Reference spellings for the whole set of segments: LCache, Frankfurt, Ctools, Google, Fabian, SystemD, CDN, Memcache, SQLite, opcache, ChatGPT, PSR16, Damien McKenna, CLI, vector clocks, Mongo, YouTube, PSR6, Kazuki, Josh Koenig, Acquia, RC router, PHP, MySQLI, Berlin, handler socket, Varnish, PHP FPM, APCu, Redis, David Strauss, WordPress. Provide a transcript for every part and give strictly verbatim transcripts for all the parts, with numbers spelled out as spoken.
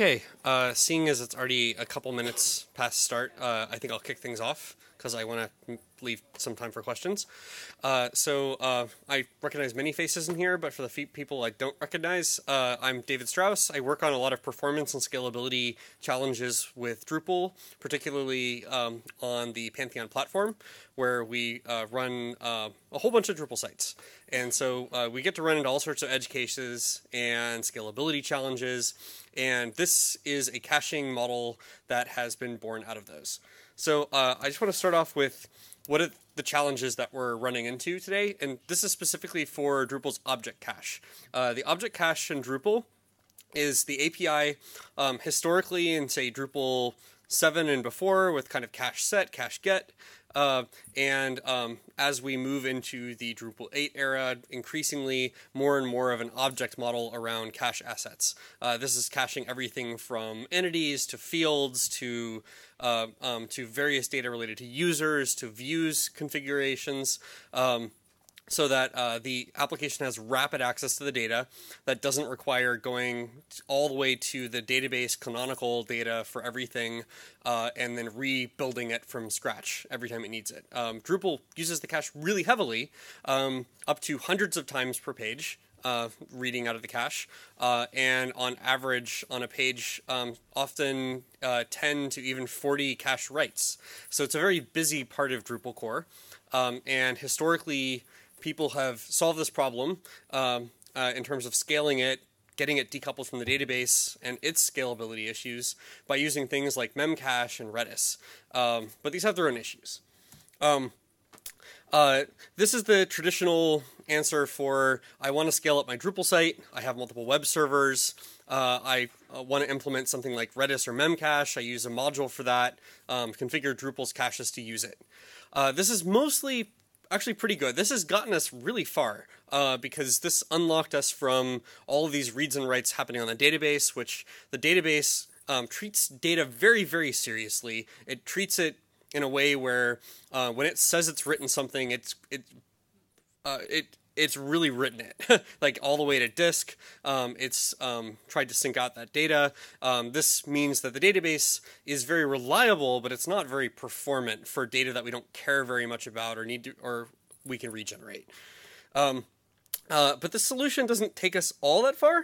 Okay, uh, seeing as it's already a couple minutes past start, uh, I think I'll kick things off because I want to leave some time for questions. Uh, so uh, I recognize many faces in here, but for the people I don't recognize, uh, I'm David Strauss. I work on a lot of performance and scalability challenges with Drupal, particularly um, on the Pantheon platform, where we uh, run uh, a whole bunch of Drupal sites. And so uh, we get to run into all sorts of edge cases and scalability challenges, and this is a caching model that has been born out of those. So uh, I just want to start off with what are the challenges that we're running into today, and this is specifically for Drupal's object cache. Uh, the object cache in Drupal is the A P I um, historically in, say, Drupal seven and before with kind of cache set, cache get, uh, and um, as we move into the Drupal eight era, increasingly more and more of an object model around cache assets. Uh, this is caching everything from entities to fields to Uh, um, to various data related to users, to views configurations, um, so that uh, the application has rapid access to the data that doesn't require going all the way to the database canonical data for everything uh, and then rebuilding it from scratch every time it needs it. Um, Drupal uses the cache really heavily, um, up to hundreds of times per page. Uh, reading out of the cache, uh, and on average on a page, um, often uh, ten to even forty cache writes. So it's a very busy part of Drupal core, um, and historically people have solved this problem um, uh, in terms of scaling it, getting it decoupled from the database and its scalability issues by using things like Memcache and Redis. Um, but these have their own issues. Um, Uh, this is the traditional answer for, I want to scale up my Drupal site, I have multiple web servers, uh, I uh, want to implement something like Redis or Memcache, I use a module for that, um, configure Drupal's caches to use it. Uh, this is mostly actually pretty good. This has gotten us really far uh, because this unlocked us from all of these reads and writes happening on the database, which the database um, treats data very, very seriously. It treats it in a way where uh, when it says it's written something, it's it uh, it it's really written it, like all the way to disk. Um, it's um, tried to sync out that data. Um, this means that the database is very reliable, but it's not very performant for data that we don't care very much about or need to, or we can regenerate. Um, uh, but this solution doesn't take us all that far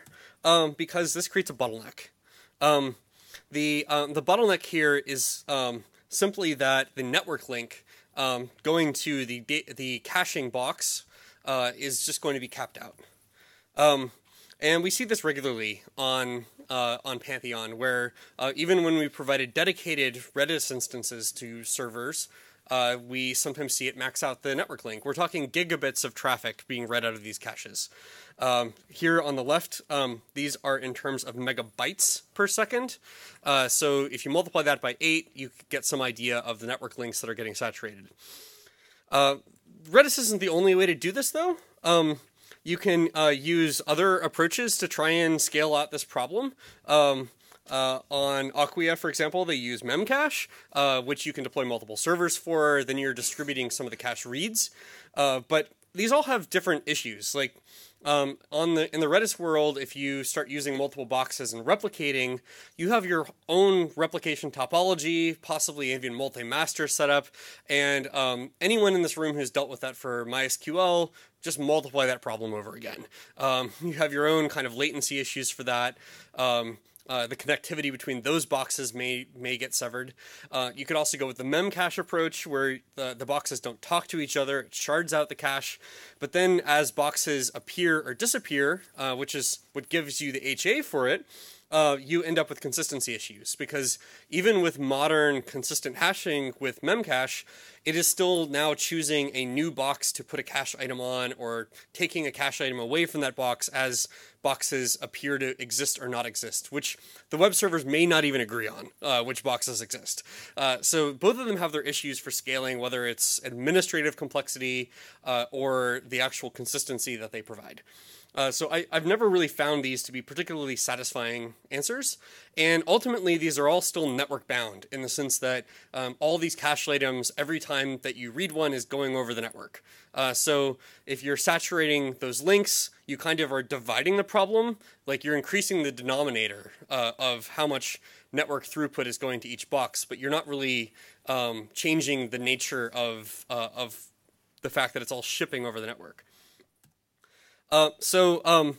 um, because this creates a bottleneck. Um, the um, the bottleneck here is um, simply that the network link um, going to the the caching box uh, is just going to be capped out, um, and we see this regularly on uh, on Pantheon, where uh, even when we provided dedicated Redis instances to servers, uh, we sometimes see it max out the network link. We're talking gigabits of traffic being read out of these caches. Um, here on the left, um, these are in terms of megabytes per second. Uh, so if you multiply that by eight, you get some idea of the network links that are getting saturated. Uh, Redis isn't the only way to do this, though. Um, you can uh, use other approaches to try and scale out this problem. Um, Uh, on Acquia, for example, they use Memcache, uh, which you can deploy multiple servers for. Then you're distributing some of the cache reads. Uh, but these all have different issues. Like um, on the in the Redis world, if you start using multiple boxes and replicating, you have your own replication topology, possibly even multi-master setup. And um, anyone in this room who's dealt with that for MySQL, just multiply that problem over again. Um, you have your own kind of latency issues for that. Um, Uh, the connectivity between those boxes may may get severed. Uh, you could also go with the Memcache approach, where the, the boxes don't talk to each other. It shards out the cache. But then as boxes appear or disappear, uh, which is what gives you the H A for it, uh, you end up with consistency issues. Because even with modern consistent hashing with Memcache, it is still now choosing a new box to put a cache item on or taking a cache item away from that box as boxes appear to exist or not exist, which the web servers may not even agree on uh, which boxes exist. Uh, so both of them have their issues for scaling, whether it's administrative complexity uh, or the actual consistency that they provide. Uh, so I, I've never really found these to be particularly satisfying answers. And ultimately, these are all still network bound in the sense that um, all these cached items, every time that you read one, is going over the network. Uh, so if you're saturating those links, you kind of are dividing the problem. Like you're increasing the denominator uh, of how much network throughput is going to each box, but you're not really um, changing the nature of, uh, of the fact that it's all shipping over the network. Uh, so um,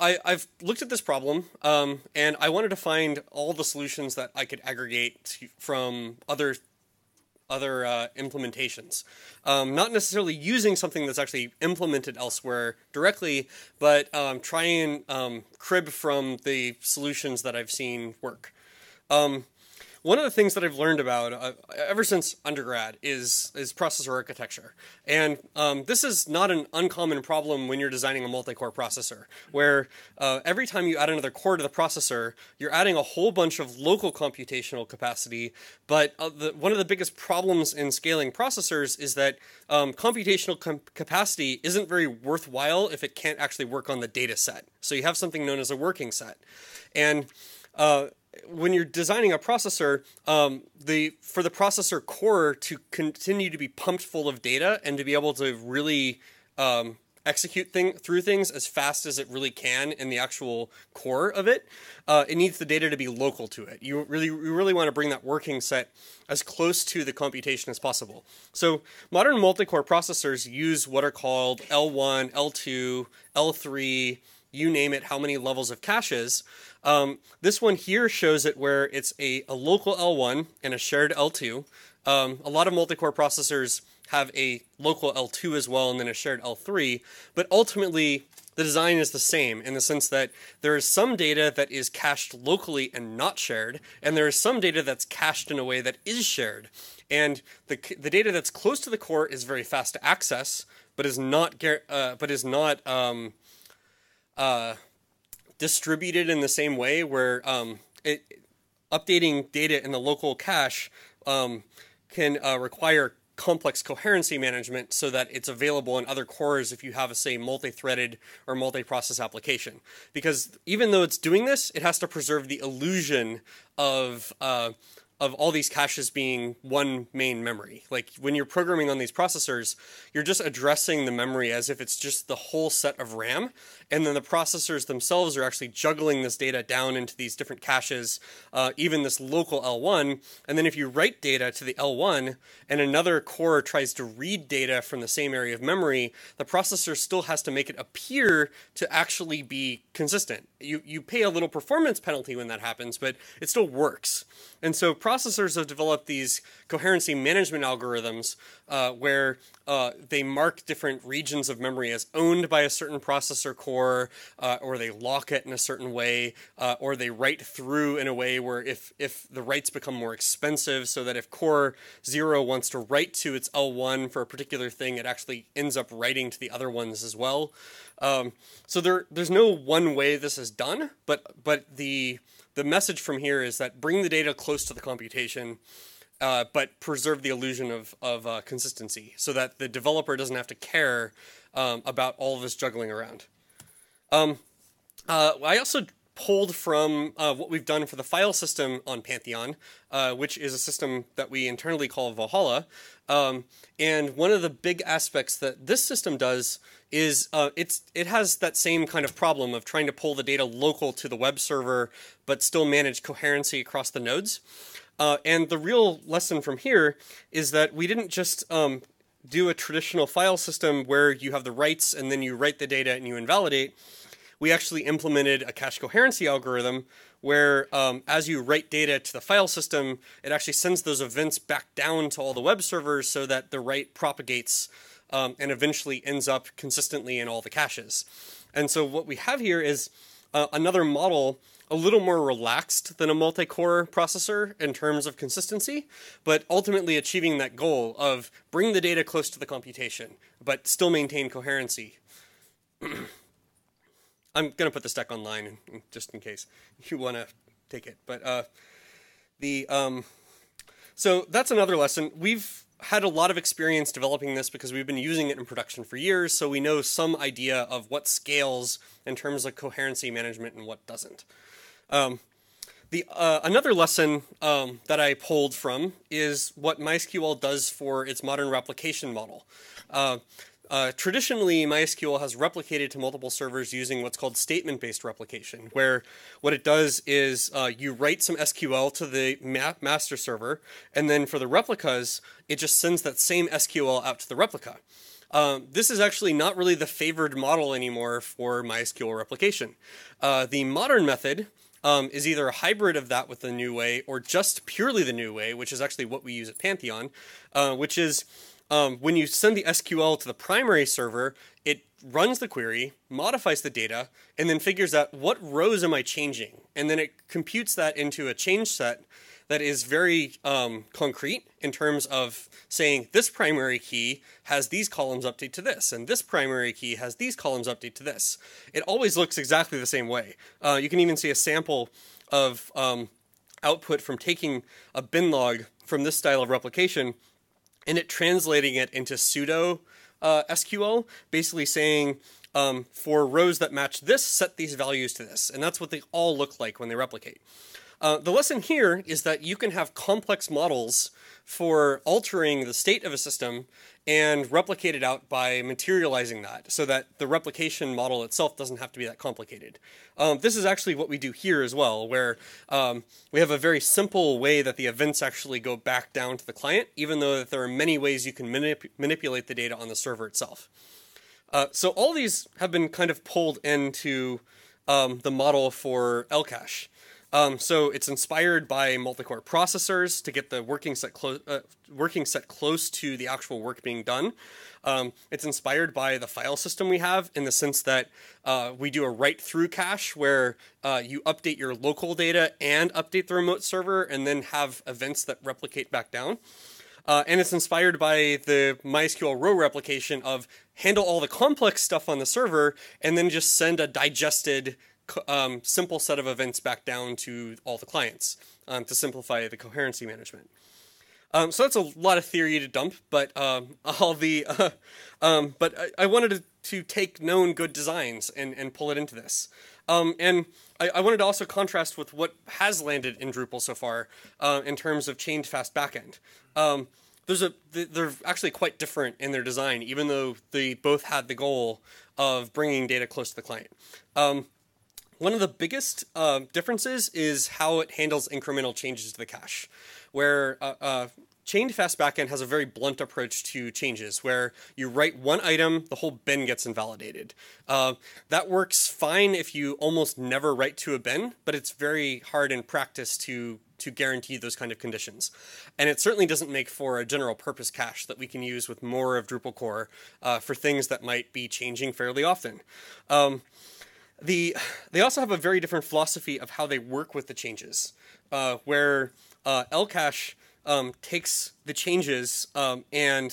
I, I've looked at this problem, um, and I wanted to find all the solutions that I could aggregate to, from other other uh, implementations. Um, not necessarily using something that's actually implemented elsewhere directly, but um, try and um, crib from the solutions that I've seen work. Um, One of the things that I've learned about uh, ever since undergrad is is processor architecture, and um, this is not an uncommon problem when you're designing a multi-core processor, where uh, every time you add another core to the processor, you're adding a whole bunch of local computational capacity. But uh, the, one of the biggest problems in scaling processors is that um, computational com capacity isn't very worthwhile if it can't actually work on the data set. So you have something known as a working set, and uh, when you're designing a processor, um, the for the processor core to continue to be pumped full of data and to be able to really um, execute thing, through things as fast as it really can in the actual core of it, uh, it needs the data to be local to it. You really, you really want to bring that working set as close to the computation as possible. So modern multi-core processors use what are called L one, L two, L three, you name it, how many levels of caches. Um, this one here shows it where it's a, a local L one and a shared L two. Um, a lot of multi-core processors have a local L two as well and then a shared L three, but ultimately the design is the same in the sense that there is some data that is cached locally and not shared, and there is some data that's cached in a way that is shared. And the, the data that's close to the core is very fast to access, but is not, uh, but is not, um, Uh, distributed in the same way, where um, it, updating data in the local cache um, can uh, require complex coherency management so that it's available in other cores if you have a, say, multi-threaded or multi-process application. Because even though it's doing this, it has to preserve the illusion of uh, of all these caches being one main memory. Like when you're programming on these processors, you're just addressing the memory as if it's just the whole set of RAM. And then the processors themselves are actually juggling this data down into these different caches, uh, even this local L one. And then if you write data to the L one and another core tries to read data from the same area of memory, the processor still has to make it appear to actually be consistent. You, you pay a little performance penalty when that happens, but it still works. And so processors have developed these coherency management algorithms uh, where uh, they mark different regions of memory as owned by a certain processor core, uh, or they lock it in a certain way, uh, or they write through in a way where if, if the writes become more expensive, so that if core zero wants to write to its L one for a particular thing, it actually ends up writing to the other ones as well. Um, so there, there's no one way this is done, but, but the... The message from here is that bring the data close to the computation, uh, but preserve the illusion of, of uh, consistency so that the developer doesn't have to care um, about all this juggling around. Um, uh, I also pulled from uh, what we've done for the file system on Pantheon, uh, which is a system that we internally call Valhalla. Um, and one of the big aspects that this system does is uh, it's it has that same kind of problem of trying to pull the data local to the web server, but still manage coherency across the nodes. Uh, and the real lesson from here is that we didn't just um, do a traditional file system where you have the writes and then you write the data and you invalidate. We actually implemented a cache coherency algorithm where um, as you write data to the file system, it actually sends those events back down to all the web servers so that the write propagates um, and eventually ends up consistently in all the caches. And so what we have here is uh, another model a little more relaxed than a multi-core processor in terms of consistency, but ultimately achieving that goal of bring the data close to the computation, but still maintain coherency. I'm going to put this deck online just in case you want to take it. But uh, the um, so that's another lesson. We've had a lot of experience developing this because we've been using it in production for years, so we know some idea of what scales in terms of coherency management and what doesn't. Um, the uh, another lesson um, that I pulled from is what MySQL does for its modern replication model. Uh, Uh, traditionally, MySQL has replicated to multiple servers using what's called statement-based replication, where what it does is uh, you write some S Q L to the ma master server, and then for the replicas, it just sends that same S Q L out to the replica. Um, this is actually not really the favored model anymore for MySQL replication. Uh, the modern method um, is either a hybrid of that with the new way, or just purely the new way, which is actually what we use at Pantheon, uh, which is... Um, when you send the S Q L to the primary server, it runs the query, modifies the data, and then figures out what rows am I changing. And then it computes that into a change set that is very um, concrete in terms of saying this primary key has these columns update to this, and this primary key has these columns update to this. It always looks exactly the same way. Uh, you can even see a sample of um, output from taking a bin log from this style of replication and it translating it into pseudo uh, S Q L, basically saying um, for rows that match this, set these values to this. And that's what they all look like when they replicate. Uh, the lesson here is that you can have complex models for altering the state of a system and replicate it out by materializing that so that the replication model itself doesn't have to be that complicated. Um, this is actually what we do here as well, where um, we have a very simple way that the events actually go back down to the client, even though that there are many ways you can manip- manipulate the data on the server itself. Uh, so all these have been kind of pulled into um, the model for LCache. Um, so it's inspired by multi-core processors to get the working set, clo uh, working set close to the actual work being done. Um, it's inspired by the file system we have in the sense that uh, we do a write-through cache where uh, you update your local data and update the remote server and then have events that replicate back down. Uh, and it's inspired by the MySQL row replication of handle all the complex stuff on the server and then just send a digested Um, simple set of events back down to all the clients um, to simplify the coherency management. Um, so that's a lot of theory to dump, but um, all the uh, um, but I, I wanted to, to take known good designs and and pull it into this. Um, and I, I wanted to also contrast with what has landed in Drupal so far uh, in terms of ChangeFastBackend. Um, there's a they're actually quite different in their design, even though they both had the goal of bringing data close to the client. Um, One of the biggest uh, differences is how it handles incremental changes to the cache, where uh, uh, ChangeFastBackend has a very blunt approach to changes, where you write one item, the whole bin gets invalidated. Uh, that works fine if you almost never write to a bin, but it's very hard in practice to to guarantee those kind of conditions. And it certainly doesn't make for a general purpose cache that we can use with more of Drupal core uh, for things that might be changing fairly often. Um, The, they also have a very different philosophy of how they work with the changes, uh, where uh, LCache um, takes the changes um, and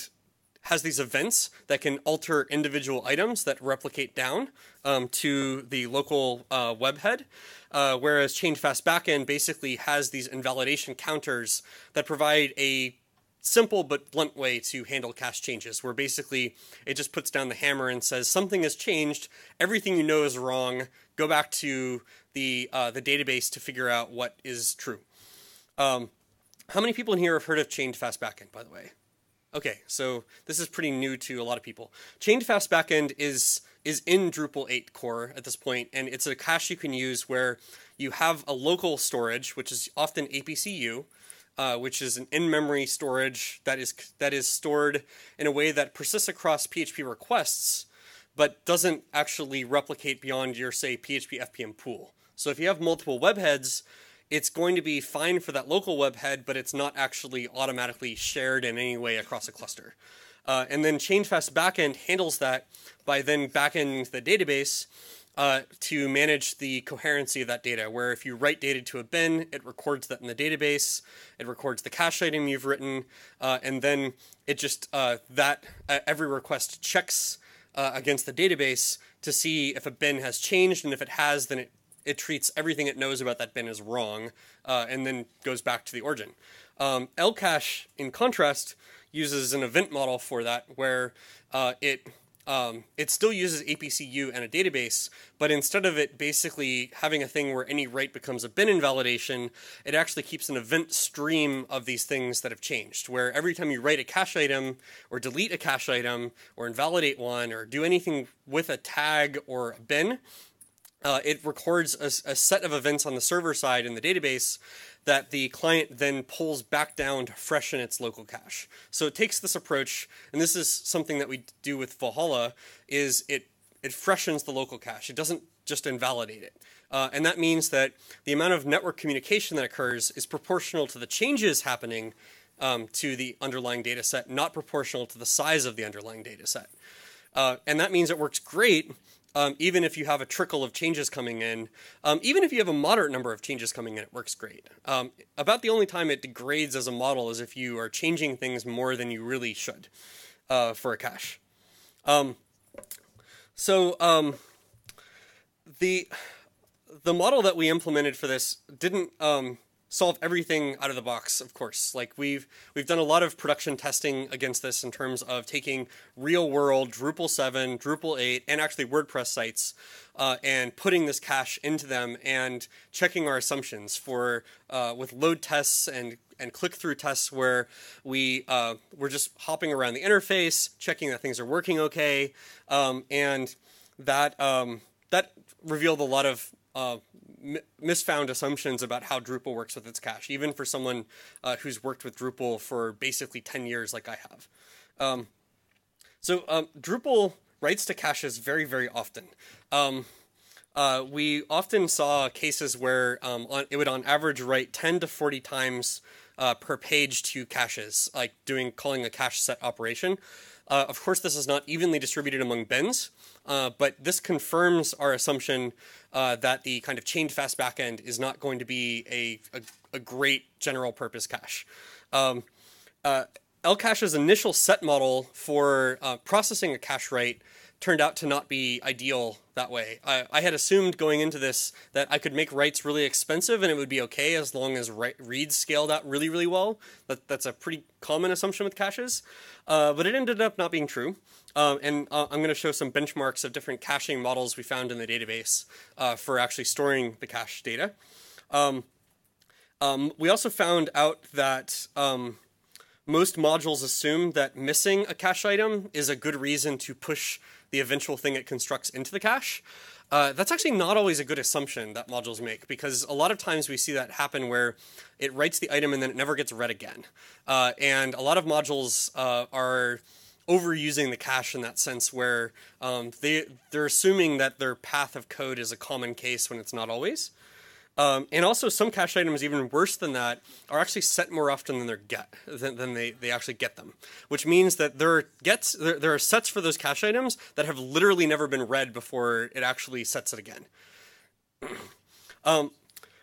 has these events that can alter individual items that replicate down um, to the local uh, web head, uh, whereas ChangeFastBackend basically has these invalidation counters that provide a simple but blunt way to handle cache changes, where basically it just puts down the hammer and says something has changed, everything you know is wrong, go back to the uh, the database to figure out what is true. Um, how many people in here have heard of ChangeFastBackend, by the way? Okay, so this is pretty new to a lot of people. ChangeFastBackend is is in Drupal eight core at this point, and it's a cache you can use where you have a local storage, which is often A P C U, Uh, which is an in-memory storage that is that is stored in a way that persists across P H P requests, but doesn't actually replicate beyond your, say, P H P F P M pool. So if you have multiple webheads, it's going to be fine for that local webhead, but it's not actually automatically shared in any way across a cluster. Uh, and then ChangeFastBackend handles that by then backending the database Uh, to manage the coherency of that data, where if you write data to a bin, it records that in the database, it records the cache item you've written, uh, and then it just, uh, that uh, every request checks uh, against the database to see if a bin has changed, and if it has, then it, it treats everything it knows about that bin as wrong, uh, and then goes back to the origin. Um, LCache, in contrast, uses an event model for that, where uh, it um, it still uses A P C U and a database, but instead of it basically having a thing where any write becomes a bin invalidation, it actually keeps an event stream of these things that have changed, where every time you write a cache item, or delete a cache item, or invalidate one, or do anything with a tag or a bin, Uh, it records a, a set of events on the server side in the database that the client then pulls back down to freshen its local cache. So it takes this approach, and this is something that we do with Valhalla, is it, it freshens the local cache. It doesn't just invalidate it. Uh, and that means that the amount of network communication that occurs is proportional to the changes happening um, to the underlying data set, not proportional to the size of the underlying data set. Uh, and that means it works great Um, even if you have a trickle of changes coming in. Um, even if you have a moderate number of changes coming in, it works great. Um, about the only time it degrades as a model is if you are changing things more than you really should uh, for a cache. Um, so um, the, the model that we implemented for this didn't um, solve everything out of the box, of course. Like we've we've done a lot of production testing against this in terms of taking real world Drupal seven, Drupal eight, and actually WordPress sites uh, and putting this cache into them and checking our assumptions for uh, with load tests and and click-through tests where we, uh, we're just hopping around the interface, checking that things are working okay, um, and that, um, that revealed a lot of uh, misfound assumptions about how Drupal works with its cache, even for someone uh, who's worked with Drupal for basically ten years like I have. Um, so um, Drupal writes to caches very, very often. Um, uh, we often saw cases where um, on, it would on average write ten to forty times uh, per page to caches, like doing calling a cache set operation. Uh, of course, this is not evenly distributed among bins, uh, but this confirms our assumption uh, that the kind of ChangeFastBackend is not going to be a, a, a great general purpose cache. Um, uh, LCache's initial set model for uh, processing a cache write turned out to not be ideal that way. I, I had assumed going into this that I could make writes really expensive and it would be okay as long as write, reads scaled out really, really well. That, that's a pretty common assumption with caches, uh, but it ended up not being true. Um, and uh, I'm gonna show some benchmarks of different caching models we found in the database uh, for actually storing the cache data. Um, um, we also found out that um, most modules assume that missing a cache item is a good reason to push the eventual thing it constructs into the cache. Uh, that's actually not always a good assumption that modules make, because a lot of times we see that happen where it writes the item and then it never gets read again. Uh, and a lot of modules uh, are overusing the cache in that sense, where um, they, they're assuming that their path of code is a common case when it's not always. Um, and also some cache items, even worse than that, are actually set more often than they're get than, than they, they actually get them, which means that there are gets there, there are sets for those cache items that have literally never been read before it actually sets it again. um,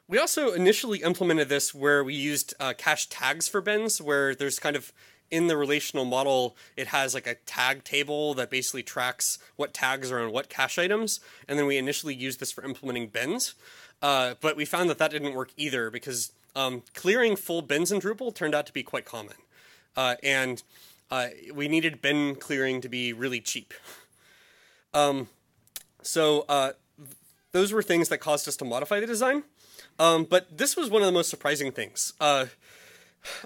we also initially implemented this where we used uh, cache tags for bins, where there's kind of in the relational model, it has like a tag table that basically tracks what tags are on what cache items. And then we initially used this for implementing bins. Uh, but we found that that didn't work either, because um, clearing full bins in Drupal turned out to be quite common. Uh, and uh, we needed bin clearing to be really cheap. Um, so uh, those were things that caused us to modify the design. Um, but this was one of the most surprising things. Uh,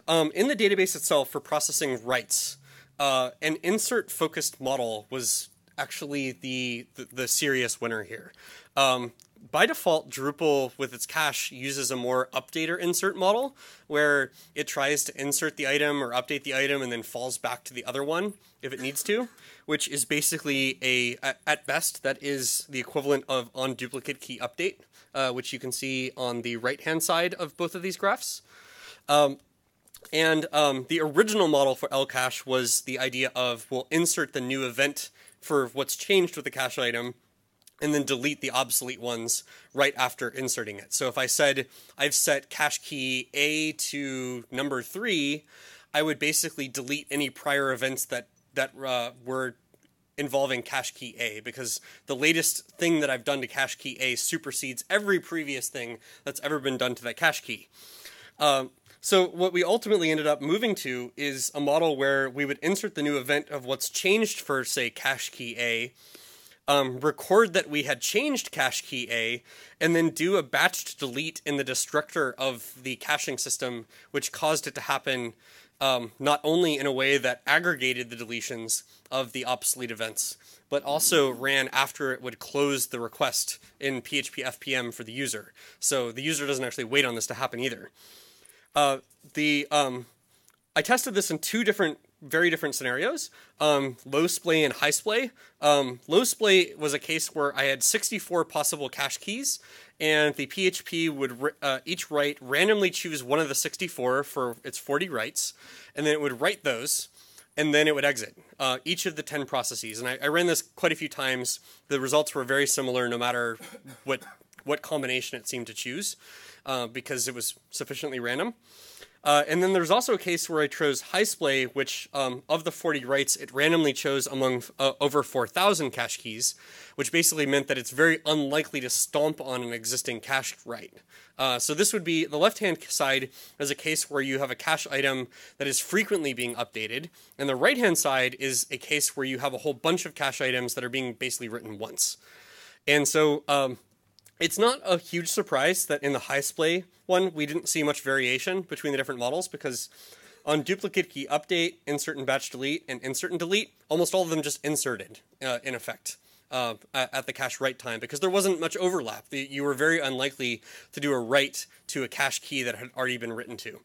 Um, in the database itself for processing writes, uh, an insert focused model was actually the, the, the serious winner here. Um, by default, Drupal with its cache uses a more update or insert model, where it tries to insert the item or update the item and then falls back to the other one if it needs to, which is basically a, at best, that is the equivalent of on duplicate key update, uh, which you can see on the right-hand side of both of these graphs. Um, And um, the original model for LCache was the idea of, we'll insert the new event for what's changed with the cache item and then delete the obsolete ones right after inserting it. So if I said, I've set cache key A to number three, I would basically delete any prior events that, that uh, were involving cache key A, because the latest thing that I've done to cache key A supersedes every previous thing that's ever been done to that cache key. Um, So what we ultimately ended up moving to is a model where we would insert the new event of what's changed for, say, cache key A, um, record that we had changed cache key A, and then do a batched delete in the destructor of the caching system, which caused it to happen um, not only in a way that aggregated the deletions of the obsolete events, but also ran after it would close the request in P H P F P M for the user. So the user doesn't actually wait on this to happen either. Uh, the um, I tested this in two different, very different scenarios, um, low splay and high splay. Um, low splay was a case where I had sixty-four possible cache keys, and the P H P would uh, each write randomly choose one of the sixty-four for its forty writes, and then it would write those, and then it would exit uh, each of the ten processes. And I, I ran this quite a few times. The results were very similar, no matter what what combination it seemed to choose. Uh, because it was sufficiently random. Uh, and then there's also a case where I chose high splay, which um, of the forty writes, it randomly chose among uh, over four thousand cache keys, which basically meant that it's very unlikely to stomp on an existing cache write. Uh, so this would be the left-hand side as a case where you have a cache item that is frequently being updated, and the right-hand side is a case where you have a whole bunch of cache items that are being basically written once. And so... Um, It's not a huge surprise that in the high splay one, we didn't see much variation between the different models, because on duplicate key update, insert and batch delete, and insert and delete, almost all of them just inserted uh, in effect uh, at the cache write time, because there wasn't much overlap. The, you were very unlikely to do a write to a cache key that had already been written to.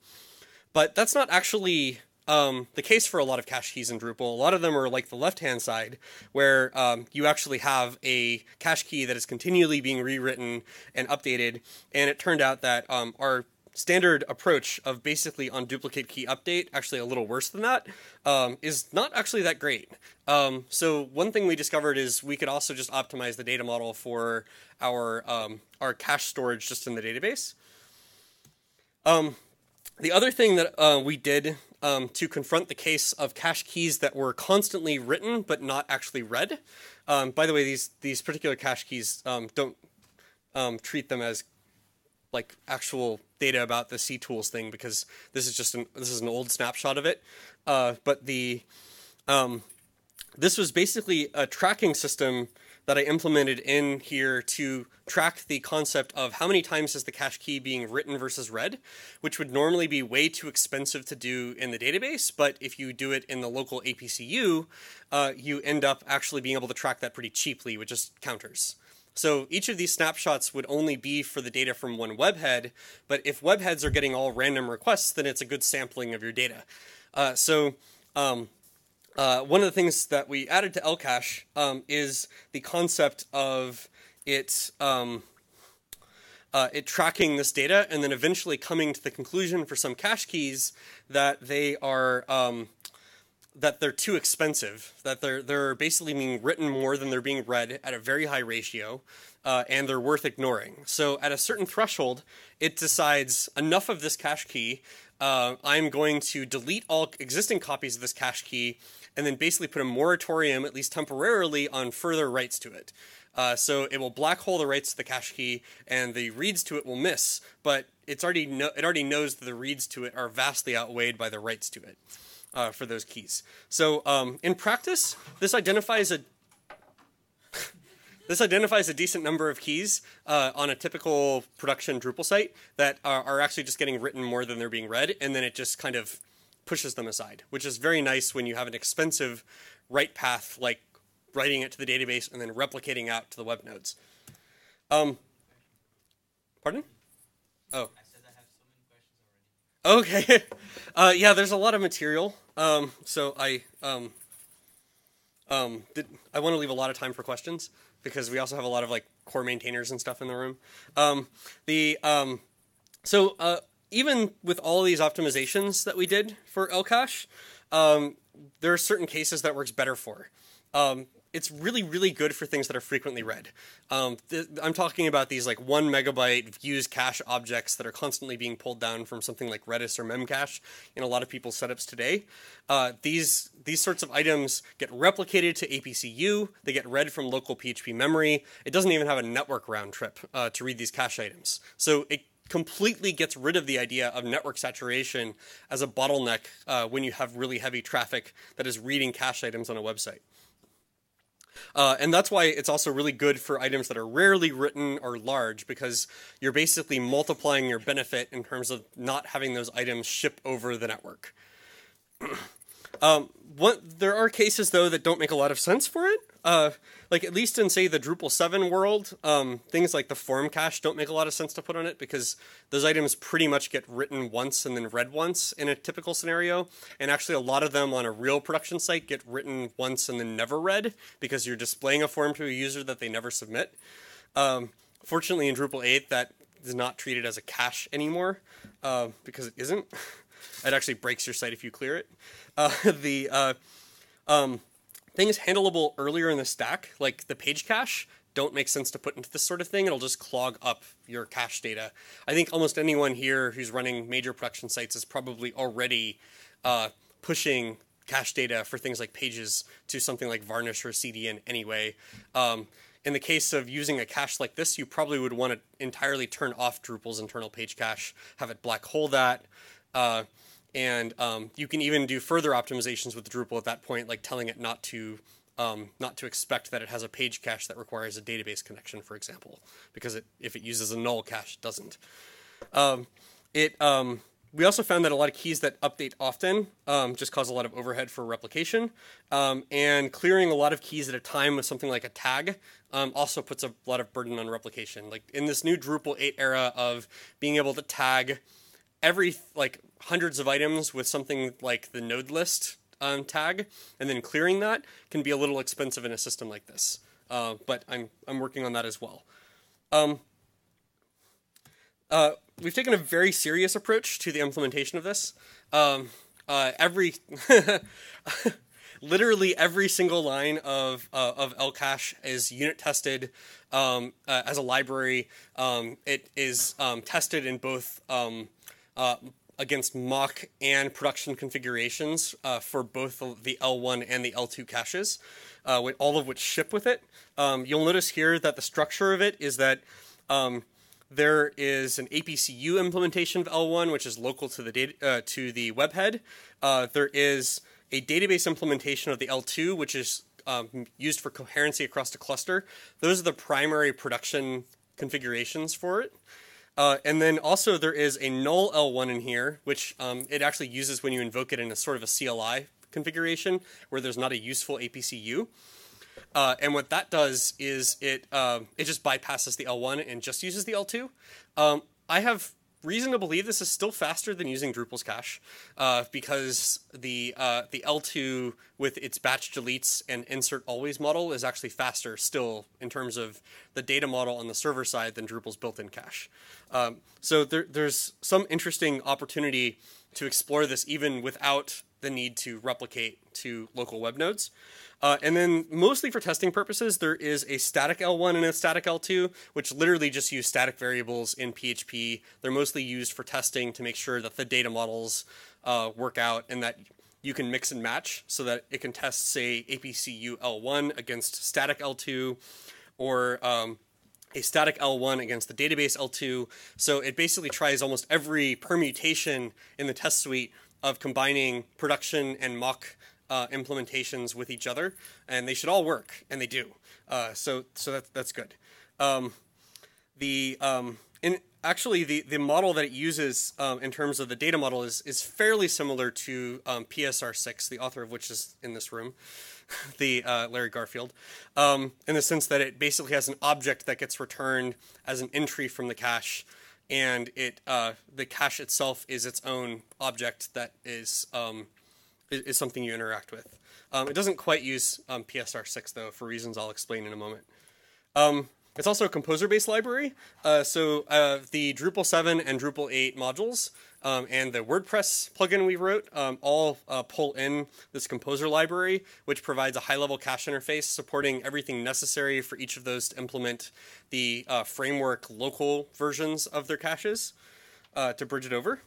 But that's not actually... Um, the case for a lot of cache keys in Drupal. A lot of them are like the left-hand side, where um, you actually have a cache key that is continually being rewritten and updated. And it turned out that um, our standard approach of basically on duplicate key update, actually a little worse than that, um, is not actually that great. Um, so one thing we discovered is we could also just optimize the data model for our um, our cache storage just in the database. Um, the other thing that uh, we did Um, to confront the case of cache keys that were constantly written but not actually read. Um, by the way, these these particular cache keys um, don't um, treat them as like actual data about the Ctools thing, because this is just an this is an old snapshot of it. Uh, but the um, this was basically a tracking system that I implemented in here to track the concept of how many times is the cache key being written versus read, which would normally be way too expensive to do in the database. But if you do it in the local A P C U, uh, you end up actually being able to track that pretty cheaply with just counters. So each of these snapshots would only be for the data from one webhead, but if webheads are getting all random requests, then it's a good sampling of your data. Uh, so, um, Uh, one of the things that we added to LCache um, is the concept of it, um, uh, it tracking this data and then eventually coming to the conclusion for some cache keys that they are um, that they're too expensive, that they're they're basically being written more than they're being read at a very high ratio, uh, and they're worth ignoring. So at a certain threshold, it decides enough of this cache key. Uh, I'm going to delete all existing copies of this cache key and then basically put a moratorium, at least temporarily, on further writes to it. Uh, so it will black hole the writes to the cache key, and the reads to it will miss, but it's already no it already knows that the reads to it are vastly outweighed by the writes to it uh, for those keys. So um, in practice, this identifies a This identifies a decent number of keys uh, on a typical production Drupal site that are, are actually just getting written more than they're being read, and then it just kind of pushes them aside, which is very nice when you have an expensive write path, like writing it to the database and then replicating out to the web nodes. Um, pardon? Oh. I said I have so many questions already. Okay. uh, yeah, there's a lot of material, um, so I um, um, did, I want to leave a lot of time for questions, because we also have a lot of like core maintainers and stuff in the room. Um, the um, so uh, even with all these optimizations that we did for LCache, um, there are certain cases that works better for. Um, it's really, really good for things that are frequently read. Um, I'm talking about these like one megabyte views cache objects that are constantly being pulled down from something like Redis or Memcache in a lot of people's setups today. Uh, these these sorts of items get replicated to A P C U. They get read from local P H P memory. It doesn't even have a network round trip uh, to read these cache items. So it completely gets rid of the idea of network saturation as a bottleneck uh, when you have really heavy traffic that is reading cached items on a website. Uh, and that's why it's also really good for items that are rarely written or large, because you're basically multiplying your benefit in terms of not having those items ship over the network. um, what, there are cases, though, that don't make a lot of sense for it. Uh, like, at least in, say, the Drupal seven world, um, things like the form cache don't make a lot of sense to put on it, because those items pretty much get written once and then read once in a typical scenario. And actually, a lot of them on a real production site get written once and then never read, because you're displaying a form to a user that they never submit. Um, fortunately, in Drupal eight, that is not treated as a cache anymore, uh, because it isn't. It actually breaks your site if you clear it. Uh, the uh, um, things handleable earlier in the stack, like the page cache, don't make sense to put into this sort of thing. It'll just clog up your cache data. I think almost anyone here who's running major production sites is probably already uh, pushing cache data for things like pages to something like Varnish or C D N anyway. Um, in the case of using a cache like this, you probably would want to entirely turn off Drupal's internal page cache, have it black hole that. Uh, and um, you can even do further optimizations with Drupal at that point, like telling it not to um, not to expect that it has a page cache that requires a database connection, for example, because it, if it uses a null cache, it doesn't. Um, it um, we also found that a lot of keys that update often um, just cause a lot of overhead for replication, um, and clearing a lot of keys at a time with something like a tag um, also puts a lot of burden on replication. Like in this new Drupal eight era of being able to tag every like hundreds of items with something like the node list um, tag, and then clearing that can be a little expensive in a system like this. Uh, but I'm I'm working on that as well. Um, uh, we've taken a very serious approach to the implementation of this. Um, uh, every literally every single line of uh, of LCache is unit tested um, uh, as a library. Um, it is um, tested in both. Um, Uh, against mock and production configurations uh, for both the L one and the L two caches, uh, all of which ship with it. Um, you'll notice here that the structure of it is that um, there is an A P C U implementation of L one, which is local to the data, uh, to the web head. Uh, there is a database implementation of the L two, which is um, used for coherency across the cluster. Those are the primary production configurations for it. Uh, and then also there is a null L one in here, which um, it actually uses when you invoke it in a sort of a C L I configuration where there's not a useful A P C U. Uh, and what that does is it uh, it just bypasses the L one and just uses the L two. Um, I have reason to believe this is still faster than using Drupal's cache uh, because the uh, the L two with its batch deletes and insert always model is actually faster still in terms of the data model on the server side than Drupal's built-in cache. Um, so there, there's some interesting opportunity to explore this even without the need to replicate to local web nodes. Uh, and then mostly for testing purposes, there is a static L one and a static L two, which literally just use static variables in P H P. They're mostly used for testing to make sure that the data models uh, work out and that you can mix and match so that it can test, say, A P C U L one against static L two or um, a static L one against the database L two. So it basically tries almost every permutation in the test suite of combining production and mock uh, implementations with each other, and they should all work, and they do. Uh, so, so that, that's good. Um, the um, and actually, the the model that it uses um, in terms of the data model is is fairly similar to um, P S R six, the author of which is in this room, the uh, Larry Garfield, um, in the sense that it basically has an object that gets returned as an entry from the cache. And it, uh, the cache itself is its own object that is um, is, is something you interact with. Um, it doesn't quite use um, P S R six though, for reasons I'll explain in a moment. Um, it's also a composer-based library. Uh, so uh, the Drupal seven and Drupal eight modules um, and the WordPress plugin we wrote um, all uh, pull in this composer library, which provides a high-level cache interface supporting everything necessary for each of those to implement the uh, framework local versions of their caches uh, to bridge it over.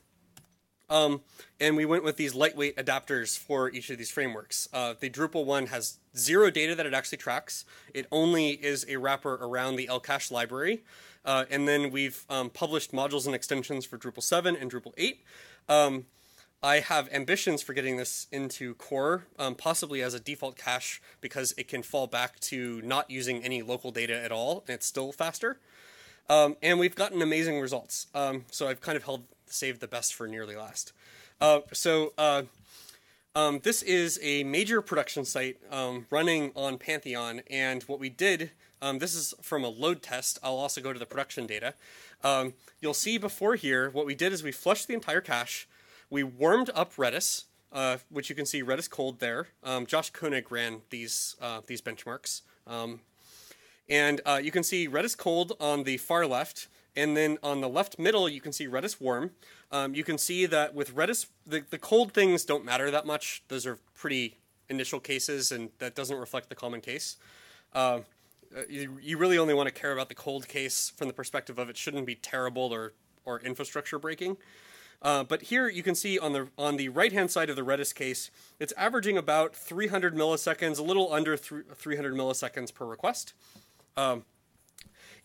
Um, and we went with these lightweight adapters for each of these frameworks. Uh, the Drupal one has zero data that it actually tracks. It only is a wrapper around the LCache library. Uh, and then we've um, published modules and extensions for Drupal seven and Drupal eight. Um, I have ambitions for getting this into core, um, possibly as a default cache, because it can fall back to not using any local data at all, and it's still faster. Um, and we've gotten amazing results. Um, so I've kind of held saved the best for nearly last. Uh, so uh, um, this is a major production site um, running on Pantheon, and what we did, um, this is from a load test. I'll also go to the production data. Um, you'll see before here, what we did is we flushed the entire cache. We warmed up Redis, uh, which you can see Redis cold there. Um, Josh Koenig ran these uh, these benchmarks. Um, and uh, you can see Redis cold on the far left. And then on the left middle, you can see Redis warm. Um, you can see that with Redis, the, the cold things don't matter that much. Those are pretty initial cases, and that doesn't reflect the common case. Uh, you, you really only want to care about the cold case from the perspective of it shouldn't be terrible or, or infrastructure breaking. Uh, but here you can see on the on the right-hand side of the Redis case, it's averaging about three hundred milliseconds, a little under three hundred milliseconds per request. Um,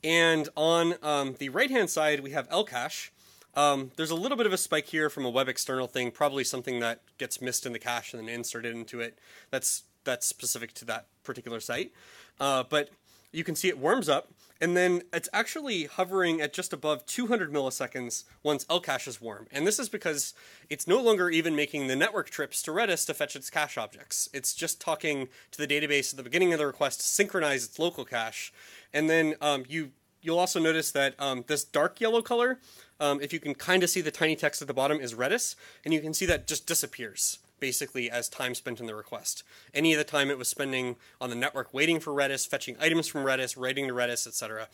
and on um, the right-hand side, we have LCache. Um, there's a little bit of a spike here from a web external thing, probably something that gets missed in the cache and then inserted into it. That's, that's specific to that particular site. Uh, but you can see it warms up. And then it's actually hovering at just above two hundred milliseconds once LCache is warm. And this is because it's no longer even making the network trips to Redis to fetch its cache objects. It's just talking to the database at the beginning of the request to synchronize its local cache. And then um, you, you'll also notice that um, this dark yellow color, um, if you can kind of see the tiny text at the bottom, is Redis. And you can see that just disappears, basically, as time spent in the request. Any of the time it was spending on the network waiting for Redis, fetching items from Redis, writing to Redis, et cetera.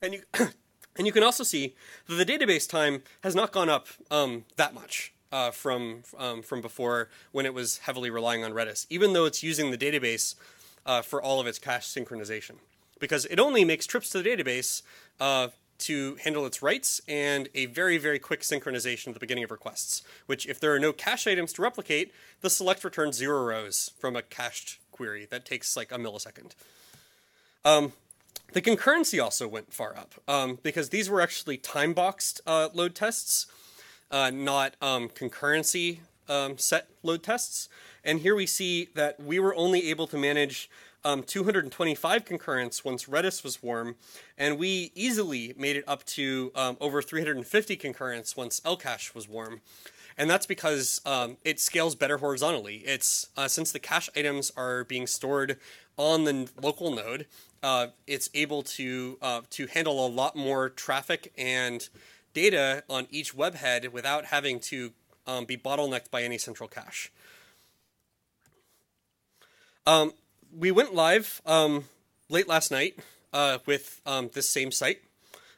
And you, and you can also see that the database time has not gone up um, that much uh, from, um, from before, when it was heavily relying on Redis, even though it's using the database uh, for all of its cache synchronization. Because it only makes trips to the database uh, to handle its writes and a very, very quick synchronization at the beginning of requests, which if there are no cache items to replicate, the select returns zero rows from a cached query. That takes like a millisecond. Um, the concurrency also went far up um, because these were actually time-boxed uh, load tests, uh, not um, concurrency um, set load tests. And here we see that we were only able to manage Um, two hundred twenty-five concurrents once Redis was warm, and we easily made it up to um, over three hundred fifty concurrents once LCache was warm. And that's because um, it scales better horizontally. It's uh, since the cache items are being stored on the local node, uh, it's able to uh, to handle a lot more traffic and data on each web head without having to um, be bottlenecked by any central cache. Um, We went live um, late last night uh, with um, this same site.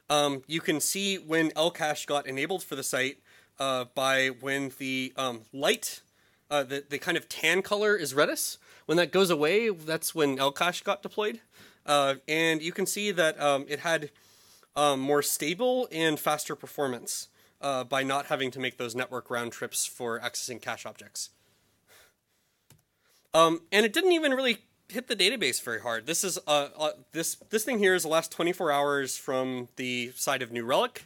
Um, you can see when LCache got enabled for the site uh, by when the um, light, uh, the, the kind of tan color is Redis. When that goes away, that's when LCache got deployed. Uh, and you can see that um, it had um, more stable and faster performance uh, by not having to make those network round trips for accessing cache objects. Um, and it didn't even really hit the database very hard. This is uh, uh, this this thing here is the last twenty-four hours from the side of New Relic.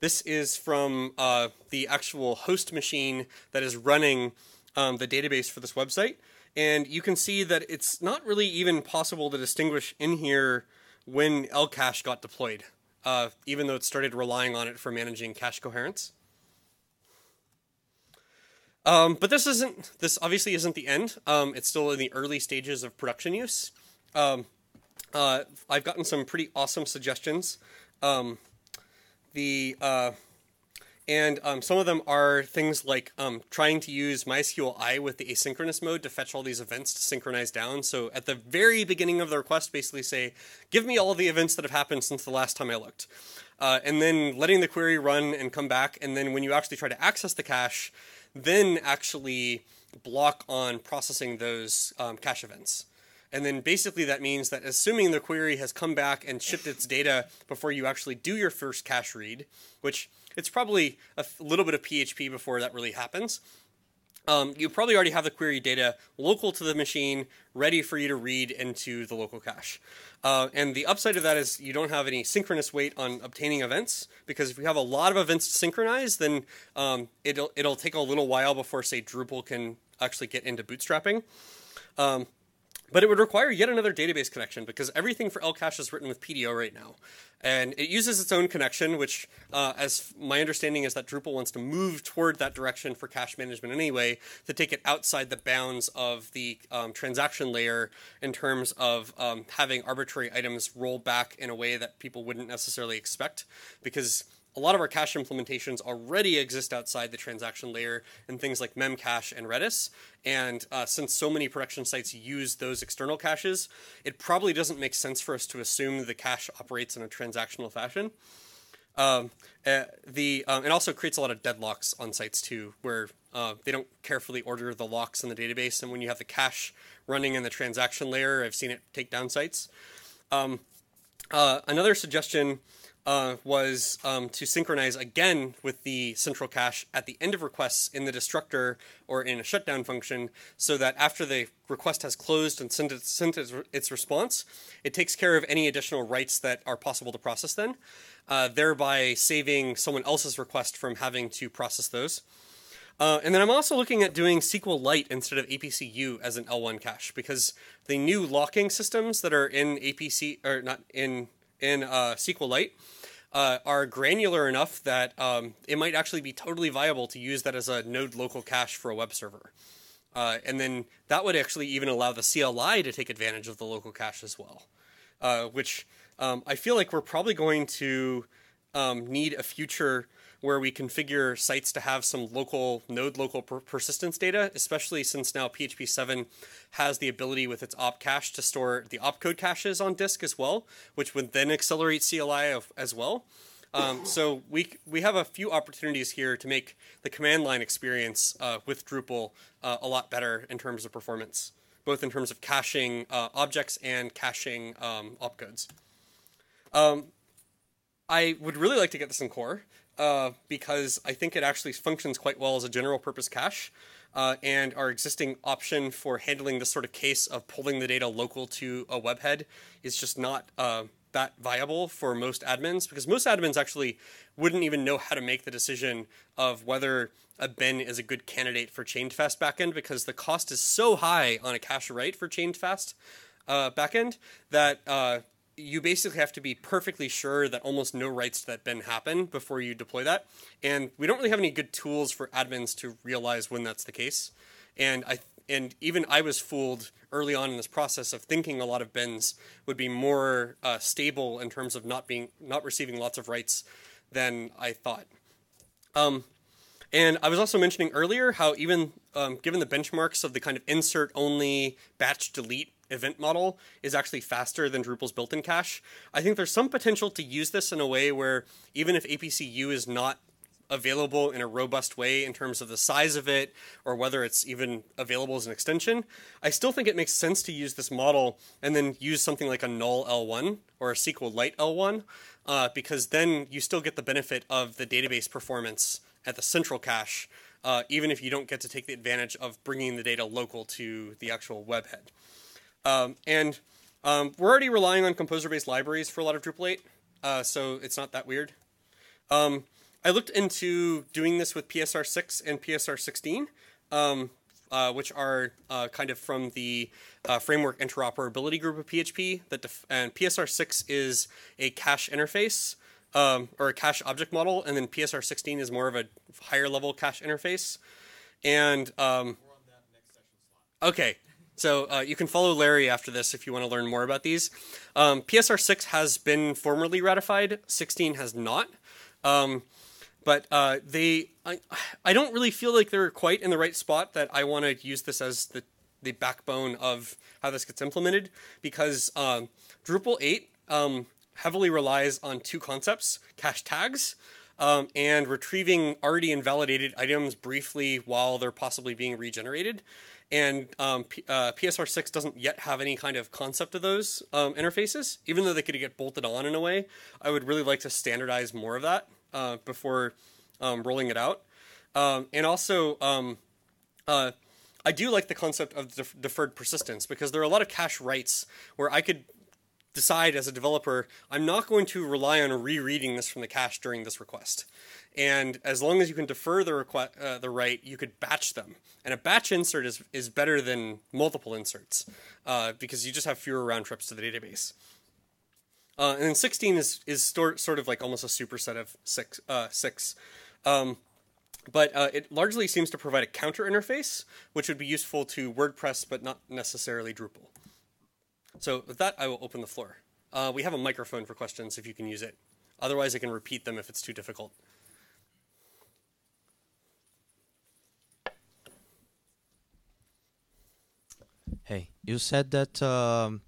This is from uh, the actual host machine that is running um, the database for this website, and you can see that it's not really even possible to distinguish in here when LCache got deployed, uh, even though it started relying on it for managing cache coherence. Um, but this isn't, this obviously isn't the end. Um, it's still in the early stages of production use. Um, uh, I've gotten some pretty awesome suggestions. Um, the, uh, and um, some of them are things like um, trying to use MySQLI with the asynchronous mode to fetch all these events to synchronize down. So at the very beginning of the request, basically say, give me all the events that have happened since the last time I looked. Uh, and then letting the query run and come back. And then when you actually try to access the cache, then actually block on processing those um, cache events. And then basically that means that assuming the query has come back and shipped its data before you actually do your first cache read, which it's probably a little bit of P H P before that really happens, Um, you probably already have the query data local to the machine ready for you to read into the local cache. Uh, and the upside of that is you don't have any synchronous wait on obtaining events, because if you have a lot of events to synchronize, then um, it'll, it'll take a little while before, say, Drupal can actually get into bootstrapping. Um, But it would require yet another database connection, because everything for LCache is written with P D O right now. And it uses its own connection, which, uh, as my understanding is that Drupal wants to move toward that direction for cache management anyway, to take it outside the bounds of the um, transaction layer in terms of um, having arbitrary items roll back in a way that people wouldn't necessarily expect, because a lot of our cache implementations already exist outside the transaction layer in things like Memcache and Redis. And uh, since so many production sites use those external caches, it probably doesn't make sense for us to assume the cache operates in a transactional fashion. Um, uh, the, um, it also creates a lot of deadlocks on sites too, where uh, they don't carefully order the locks in the database. And when you have the cache running in the transaction layer, I've seen it take down sites. Um, uh, another suggestion Uh, was um, to synchronize again with the central cache at the end of requests in the destructor or in a shutdown function, so that after the request has closed and sent, it, sent its, its response, it takes care of any additional writes that are possible to process then, uh, thereby saving someone else's request from having to process those. Uh, and then I'm also looking at doing SQLite instead of A P C U as an L one cache, because the new locking systems that are in A P C, or not in in uh, SQLite uh, are granular enough that um, it might actually be totally viable to use that as a node local cache for a web server. Uh, and then that would actually even allow the C L I to take advantage of the local cache as well, uh, which um, I feel like we're probably going to um, need a future where we configure sites to have some local node local per persistence data, especially since now P H P seven has the ability with its opcache to store the opcode caches on disk as well, which would then accelerate C L I of, as well. Um, so we we have a few opportunities here to make the command line experience uh, with Drupal uh, a lot better in terms of performance, both in terms of caching uh, objects and caching um, opcodes. Um, I would really like to get this in core, Uh, because I think it actually functions quite well as a general purpose cache, uh, and our existing option for handling this sort of case of pulling the data local to a webhead is just not uh, that viable for most admins, because most admins actually wouldn't even know how to make the decision of whether a bin is a good candidate for ChangeFast backend, because the cost is so high on a cache write for ChangeFast uh, backend that uh, you basically have to be perfectly sure that almost no writes to that bin happen before you deploy that. And we don't really have any good tools for admins to realize when that's the case. And I and even I was fooled early on in this process of thinking a lot of bins would be more uh, stable in terms of not being not receiving lots of writes than I thought. Um, And I was also mentioning earlier how even um, given the benchmarks of the kind of insert only batch delete event model is actually faster than Drupal's built-in cache, I think there's some potential to use this in a way where even if A P C U is not available in a robust way in terms of the size of it or whether it's even available as an extension, I still think it makes sense to use this model and then use something like a null L one or a SQLite L one, uh, because then you still get the benefit of the database performance at the central cache, uh, even if you don't get to take the advantage of bringing the data local to the actual webhead. Um, and um, we're already relying on composer-based libraries for a lot of Drupal eight, uh, so it's not that weird. Um, I looked into doing this with P S R six and P S R sixteen, um, uh, which are uh, kind of from the uh, framework interoperability group of P H P, that def and P S R six is a cache interface, Um, or a cache object model, and then P S R sixteen is more of a higher level cache interface. And um, we're on that next session slot. Okay, so uh, you can follow Larry after this if you want to learn more about these. Um, P S R six has been formally ratified, sixteen has not. Um, but uh, they, I, I don't really feel like they're quite in the right spot that I want to use this as the, the backbone of how this gets implemented, because um, Drupal eight, um, heavily relies on two concepts, cache tags um, and retrieving already invalidated items briefly while they're possibly being regenerated. And um, uh, P S R six doesn't yet have any kind of concept of those um, interfaces, even though they could get bolted on in a way. I would really like to standardize more of that uh, before um, rolling it out. Um, and also, um, Uh, I do like the concept of def- deferred persistence, because there are a lot of cache writes where I could decide as a developer, I'm not going to rely on rereading this from the cache during this request. And as long as you can defer the requ- uh, the write, you could batch them. And a batch insert is, is better than multiple inserts, uh, because you just have fewer round trips to the database. Uh, and then sixteen is, is stor- sort of like almost a superset of six. Uh, six. Um, But uh, it largely seems to provide a counter interface, which would be useful to WordPress, but not necessarily Drupal. So with that, I will open the floor. Uh, we have a microphone for questions if you can use it. Otherwise, I can repeat them if it's too difficult. Hey, you said that um,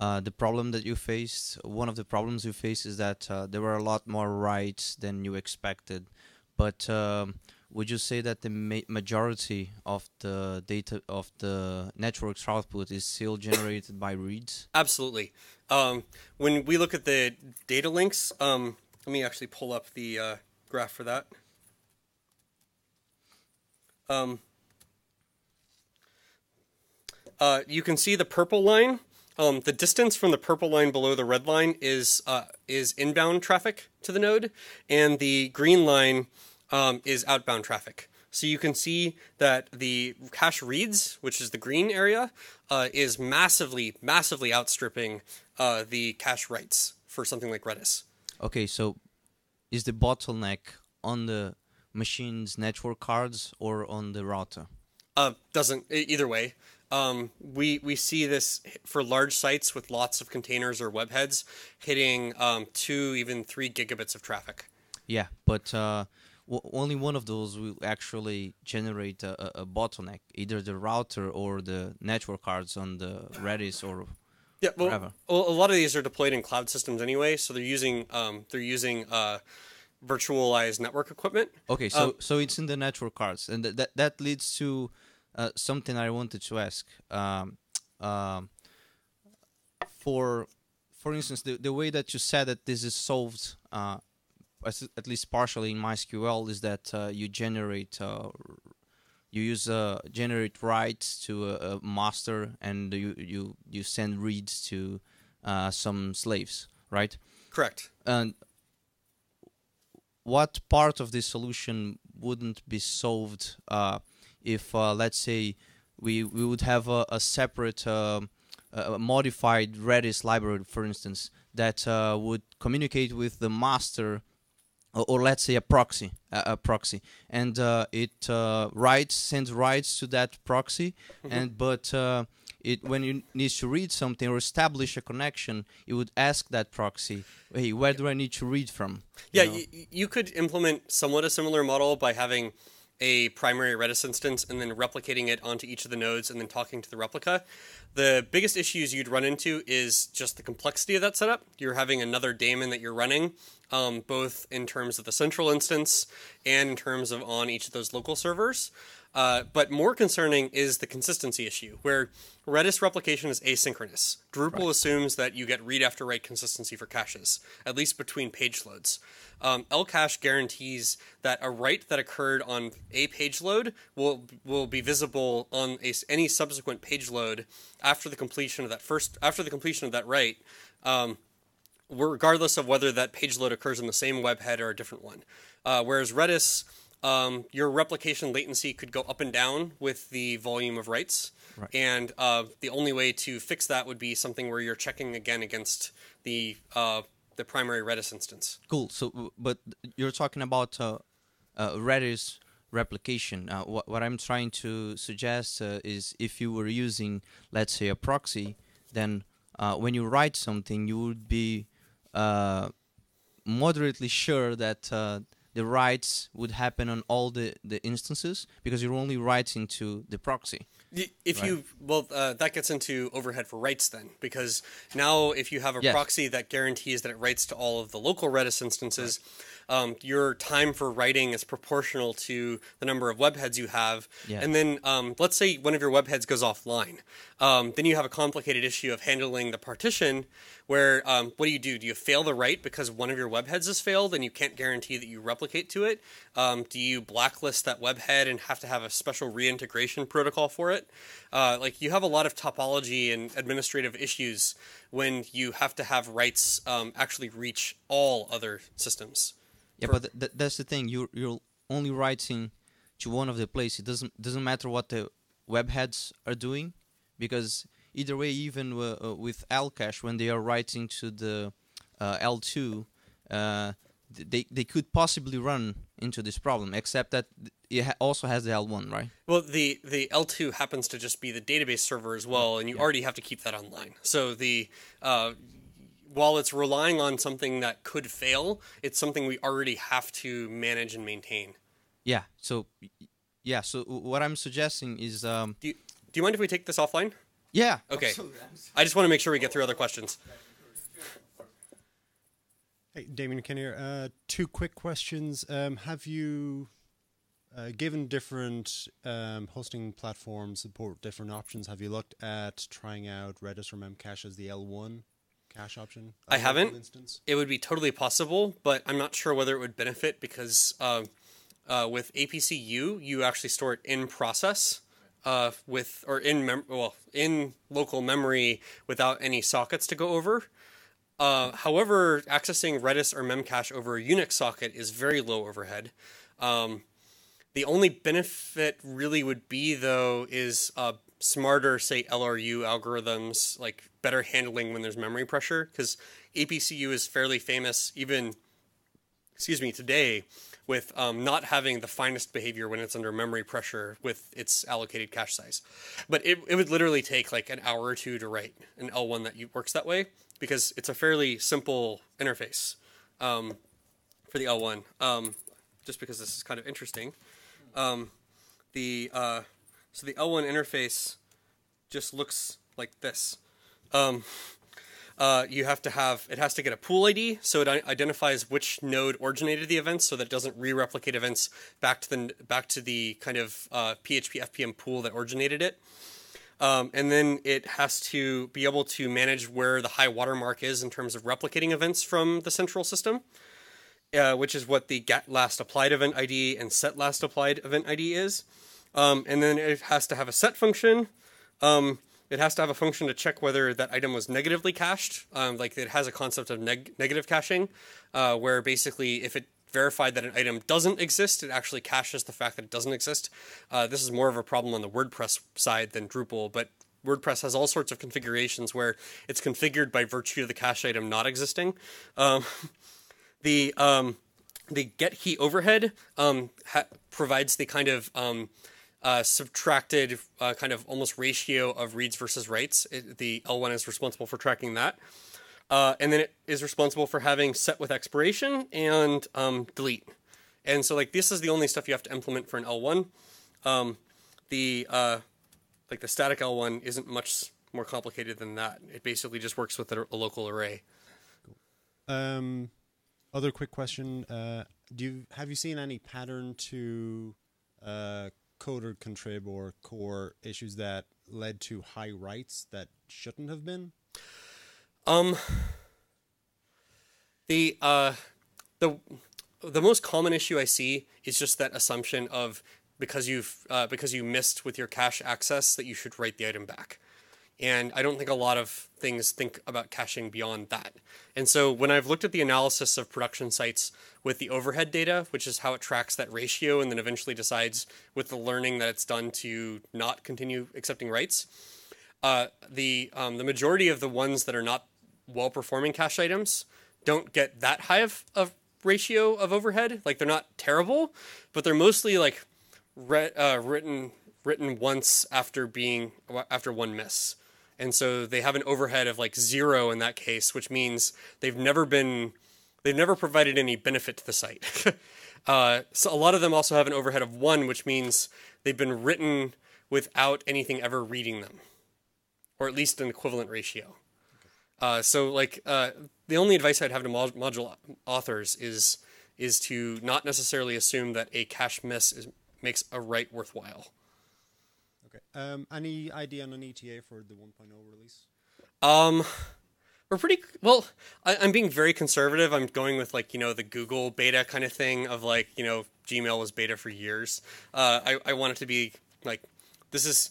uh, the problem that you faced, one of the problems you faced is that uh, there were a lot more writes than you expected. But um, would you say that the ma- majority of the data of the network's output is still generated by reads? Absolutely. Um, when we look at the data links, um, let me actually pull up the uh, graph for that. Um, uh, you can see the purple line. Um, the distance from the purple line below the red line is uh, is inbound traffic to the node, and the green line Um, is outbound traffic. So you can see that the cache reads, which is the green area, uh, is massively, massively outstripping uh, the cache writes for something like Redis. Okay, so is the bottleneck on the machine's network cards or on the router? Uh, doesn't, either way. Um, we, we see this for large sites with lots of containers or web heads hitting um, two, even three gigabits of traffic. Yeah, but... Uh... only one of those will actually generate a, a bottleneck, either the router or the network cards on the Redis or yeah, well, whatever. Well, a lot of these are deployed in cloud systems anyway, so they're using um, they're using uh, virtualized network equipment. Okay, so um, so it's in the network cards, and th- that that leads to uh, something I wanted to ask. Um, um, for for instance, the the way that you said that this is solved, Uh, at least partially in MySQL, is that uh, you generate, uh, you use uh, generate writes to a, a master, and you you you send reads to uh, some slaves, right? Correct. And what part of this solution wouldn't be solved uh, if, uh, let's say, we we would have a, a separate uh, a modified Redis library, for instance, that uh, would communicate with the master. Or let's say a proxy, a proxy, and uh, it uh, writes, sends writes to that proxy, mm-hmm. and but uh, it when it needs to read something or establish a connection, it would ask that proxy, "Hey, where do I need to read from?" You yeah, y- you could implement somewhat a similar model by having a primary Redis instance and then replicating it onto each of the nodes and then talking to the replica. The biggest issues you'd run into is just the complexity of that setup. You're having another daemon that you're running, um, both in terms of the central instance and in terms of on each of those local servers. Uh, but more concerning is the consistency issue, where Redis replication is asynchronous. Drupal right. assumes that you get read after write consistency for caches, at least between page loads. Um, LCache guarantees that a write that occurred on a page load will will be visible on a, any subsequent page load after the completion of that first after the completion of that write. Um, regardless of whether that page load occurs in the same web head or a different one. Uh, whereas Redis, um, your replication latency could go up and down with the volume of writes. Right. And uh, the only way to fix that would be something where you're checking again against the uh, the primary Redis instance. Cool. So, but you're talking about uh, uh, Redis replication. Uh, wh- what I'm trying to suggest uh, is if you were using, let's say, a proxy, then uh, when you write something, you would be Uh, moderately sure that uh, the writes would happen on all the, the instances, because you're only writing to the proxy. If right? you well, uh, that gets into overhead for writes then, because now if you have a yes. proxy that guarantees that it writes to all of the local Redis instances, right. um, your time for writing is proportional to the number of web heads you have. Yeah. And then um, let's say one of your web heads goes offline. Um, then you have a complicated issue of handling the partition, where um, what do you do? Do you fail the write because one of your web heads has failed and you can't guarantee that you replicate to it? Um, do you blacklist that web head and have to have a special reintegration protocol for it? Uh, like you have a lot of topology and administrative issues when you have to have writes um, actually reach all other systems. Yeah, for- but th- th- that's the thing. You're, you're only writing to one of the places. It doesn't, doesn't matter what the web heads are doing, because either way, even w- uh, with LCache, when they are writing to the uh, L two, uh, they they could possibly run into this problem, except that it ha- also has the L one, right? Well, the, the L two happens to just be the database server as well, and you yeah. already have to keep that online. So the uh, while it's relying on something that could fail, it's something we already have to manage and maintain. Yeah. So yeah. So what I'm suggesting is, um, do you, do you mind if we take this offline? Yeah. Okay. I just want to make sure we get through other questions. Hey, Damien McKenna here. Uh, two quick questions. Um, have you, uh, given different um, hosting platforms support different options, have you looked at trying out Redis or Memcache as the L one cache option? I haven't. Instance? It would be totally possible, but I'm not sure whether it would benefit because um, uh, with A P C U, you actually store it in process. Uh, with or in mem- well in local memory without any sockets to go over. Uh, however, accessing Redis or Memcache over a Unix socket is very low overhead. Um, the only benefit really would be though is uh, smarter, say L R U algorithms, like better handling when there's memory pressure, because A P C U is fairly famous even, excuse me, today. With um, not having the finest behavior when it's under memory pressure with its allocated cache size. But it, it would literally take like an hour or two to write an L one that you, works that way, because it's a fairly simple interface um, for the L one. Um, just because this is kind of interesting. Um, the uh, so the L one interface just looks like this. Um, Uh, you have to have, it has to get a pool I D, so it identifies which node originated the events, so that it doesn't re-replicate events back to the back to the kind of uh, P H P F P M pool that originated it. Um, and then it has to be able to manage where the high watermark is in terms of replicating events from the central system, uh, which is what the get last applied event I D and set last applied event I D is. Um, and then it has to have a set function. Um, It has to have a function to check whether that item was negatively cached. Um, like it has a concept of neg- negative caching, uh, where basically if it verified that an item doesn't exist, it actually caches the fact that it doesn't exist. Uh, this is more of a problem on the WordPress side than Drupal, but WordPress has all sorts of configurations where it's configured by virtue of the cache item not existing. Um, the um, the get key overhead um, ha- provides the kind of... Um, Uh, subtracted uh, kind of almost ratio of reads versus writes. It, the L one is responsible for tracking that. Uh, and then it is responsible for having set with expiration and um, delete. And so like this is the only stuff you have to implement for an L one. Um, the uh, like the static L one isn't much more complicated than that. It basically just works with a, a local array. Cool. Um, other quick question. Uh, do you, have you seen any pattern to uh, code or contrib or core issues that led to high writes that shouldn't have been? Um, the uh, the the most common issue I see is just that assumption of because you've uh, because you missed with your cache access that you should write the item back, and I don't think a lot of things think about caching beyond that. And so when I've looked at the analysis of production sites with the overhead data, which is how it tracks that ratio and then eventually decides with the learning that it's done to not continue accepting writes, uh, the um, the majority of the ones that are not well-performing cache items don't get that high of, of ratio of overhead. Like they're not terrible, but they're mostly like re- uh, written written once after being after one miss. And so they have an overhead of like zero in that case, which means they've never been, they've never provided any benefit to the site. uh, so a lot of them also have an overhead of one, which means they've been written without anything ever reading them, or at least an equivalent ratio. Uh, so like uh, the only advice I'd have to mod- module authors is is to not necessarily assume that a cache miss is, makes a write worthwhile. Okay. Um, any idea on an E T A for the one point oh release? Um, We're pretty, well, I, I'm being very conservative. I'm going with, like, you know, the Google beta kind of thing of, like, you know, Gmail was beta for years. Uh, I, I want it to be, like, this is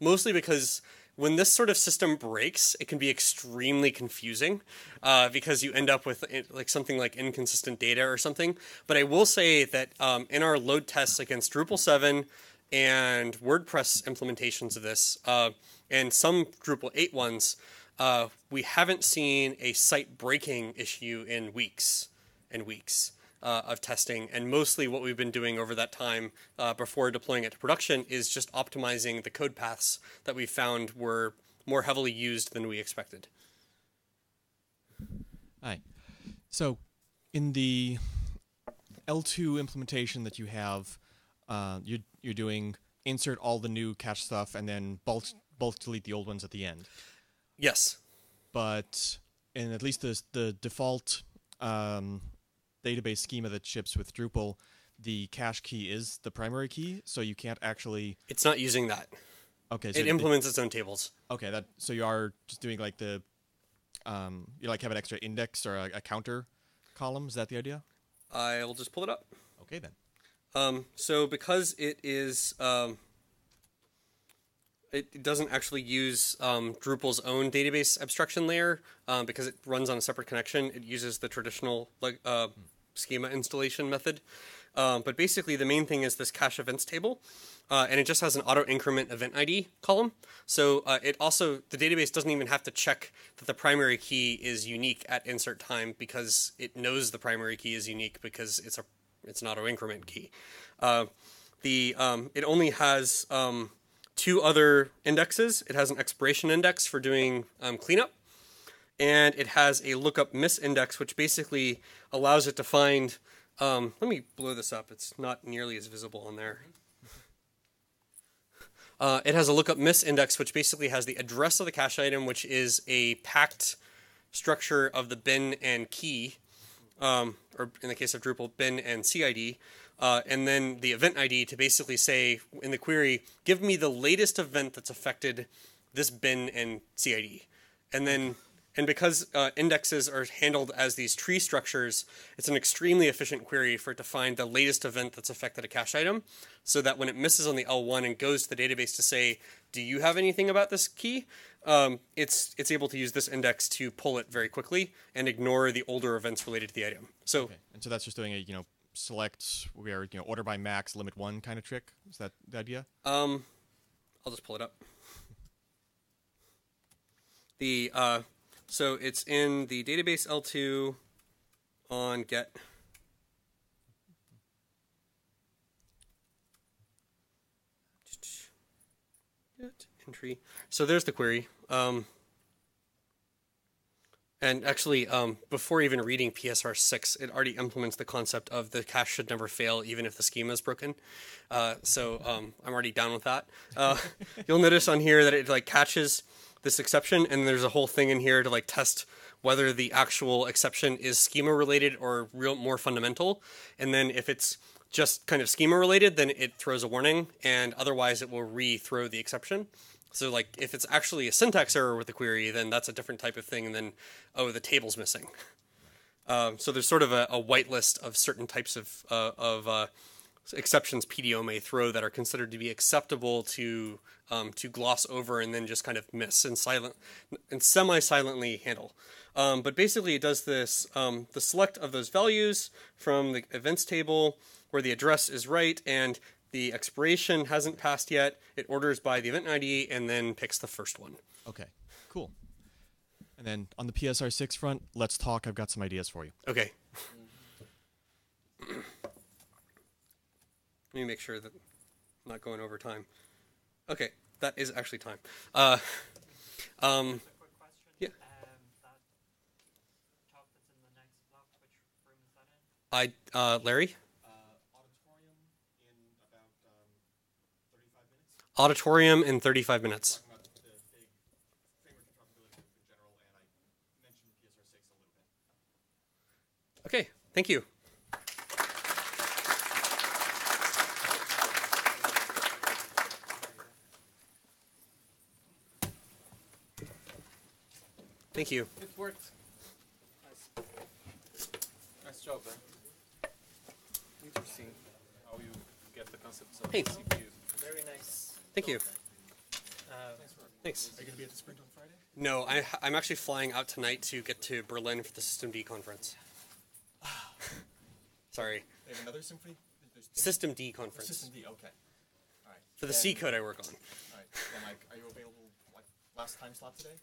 mostly because when this sort of system breaks, it can be extremely confusing uh, because you end up with, like, something like inconsistent data or something. But I will say that um, in our load tests against Drupal seven and WordPress implementations of this, uh, and some Drupal eight ones, Uh, we haven't seen a site breaking issue in weeks and weeks uh, of testing. And mostly what we've been doing over that time uh, before deploying it to production is just optimizing the code paths that we found were more heavily used than we expected. Hi. So in the L two implementation that you have, uh, you're, you're doing insert all the new cache stuff and then bulk, bulk delete the old ones at the end. Yes, but in at least the the default um, database schema that ships with Drupal, the cache key is the primary key, so you can't actually. It's not using that. Okay, so it implements it, its own tables. Okay, that so you are just doing like the, um, you like have an extra index or a, a counter column. Is that the idea? I will just pull it up. Okay then. Um, so because it is. Um, It doesn't actually use um, Drupal's own database abstraction layer um, because it runs on a separate connection. It uses the traditional uh, schema installation method. Um, but basically, the main thing is this cache events table, uh, and it just has an auto increment event I D column. So uh, it also, the database doesn't even have to check that the primary key is unique at insert time because it knows the primary key is unique because it's a it's an auto increment key. Uh, the um, it only has um, two other indexes. It has an expiration index for doing um, cleanup, and it has a lookup miss index, which basically allows it to find, um, let me blow this up. It's not nearly as visible on there. Uh, it has a lookup miss index, which basically has the address of the cache item, which is a packed structure of the bin and key, um, or in the case of Drupal, bin and C I D. Uh, and then the event I D to basically say in the query, give me the latest event that's affected this bin and C I D. And then, and because uh, indexes are handled as these tree structures, it's an extremely efficient query for it to find the latest event that's affected a cache item, so that when it misses on the L one and goes to the database to say, do you have anything about this key? Um, it's it's able to use this index to pull it very quickly and ignore the older events related to the item. So, okay. And so that's just doing a, you know, select where, you know, order by max, limit one kind of trick. Is that the idea? Um, I'll just pull it up. The uh, so it's in the database L two on get. Get entry. So there's the query. Um, And actually, um, before even reading P S R six, it already implements the concept of the cache should never fail, even if the schema is broken. Uh, so um, I'm already down with that. Uh, you'll notice on here that it like catches this exception, and there's a whole thing in here to like test whether the actual exception is schema related or real more fundamental. And then if it's just kind of schema related, then it throws a warning, and otherwise it will re-throw the exception. So like if it's actually a syntax error with the query, then that's a different type of thing. And then, oh, the table's missing. Um, so there's sort of a, a whitelist of certain types of, uh, of uh, exceptions P D O may throw that are considered to be acceptable to um, to gloss over and then just kind of miss and silent and semi-silently handle. Um, but basically it does this, um, the select of those values from the events table where the address is right and the expiration hasn't passed yet. It orders by the event I D and then picks the first one. Okay, cool. And then on the P S R six front, let's talk. I've got some ideas for you. Okay. Let me make sure that I'm not going over time. Okay, that is actually time. Uh, um, yeah. I, uh, Larry? Auditorium in thirty-five minutes. Okay, thank you. Thank you. It worked. Nice, nice job, man. Interesting how you get the concepts of Thanks. C P U. Very nice. Thank you. Uh, nice work. Thanks. Are you going to be at the sprint on Friday? No, I, I'm actually flying out tonight to get to Berlin for the SystemD conference. Sorry. They have another symphony? SystemD conference. SystemD, okay. All right. For the and C code I work on. All right. And like, are you available like last time slot today?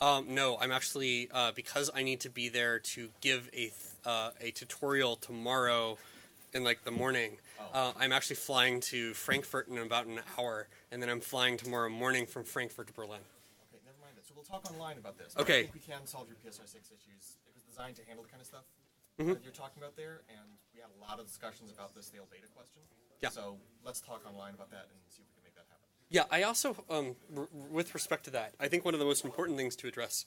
Um, no, I'm actually, uh, because I need to be there to give a th uh, a tutorial tomorrow in like the morning, oh. uh, I'm actually flying to Frankfurt in about an hour, and then I'm flying tomorrow morning from Frankfurt to Berlin. Okay, never mind that. So we'll talk online about this. Okay. I think we can solve your P S R six issues. It was designed to handle the kind of stuff mm-hmm. that you're talking about there, and we had a lot of discussions about this stale data question. Yeah. So let's talk online about that and see if we can make that happen. Yeah, I also, um, r with respect to that, I think one of the most important things to address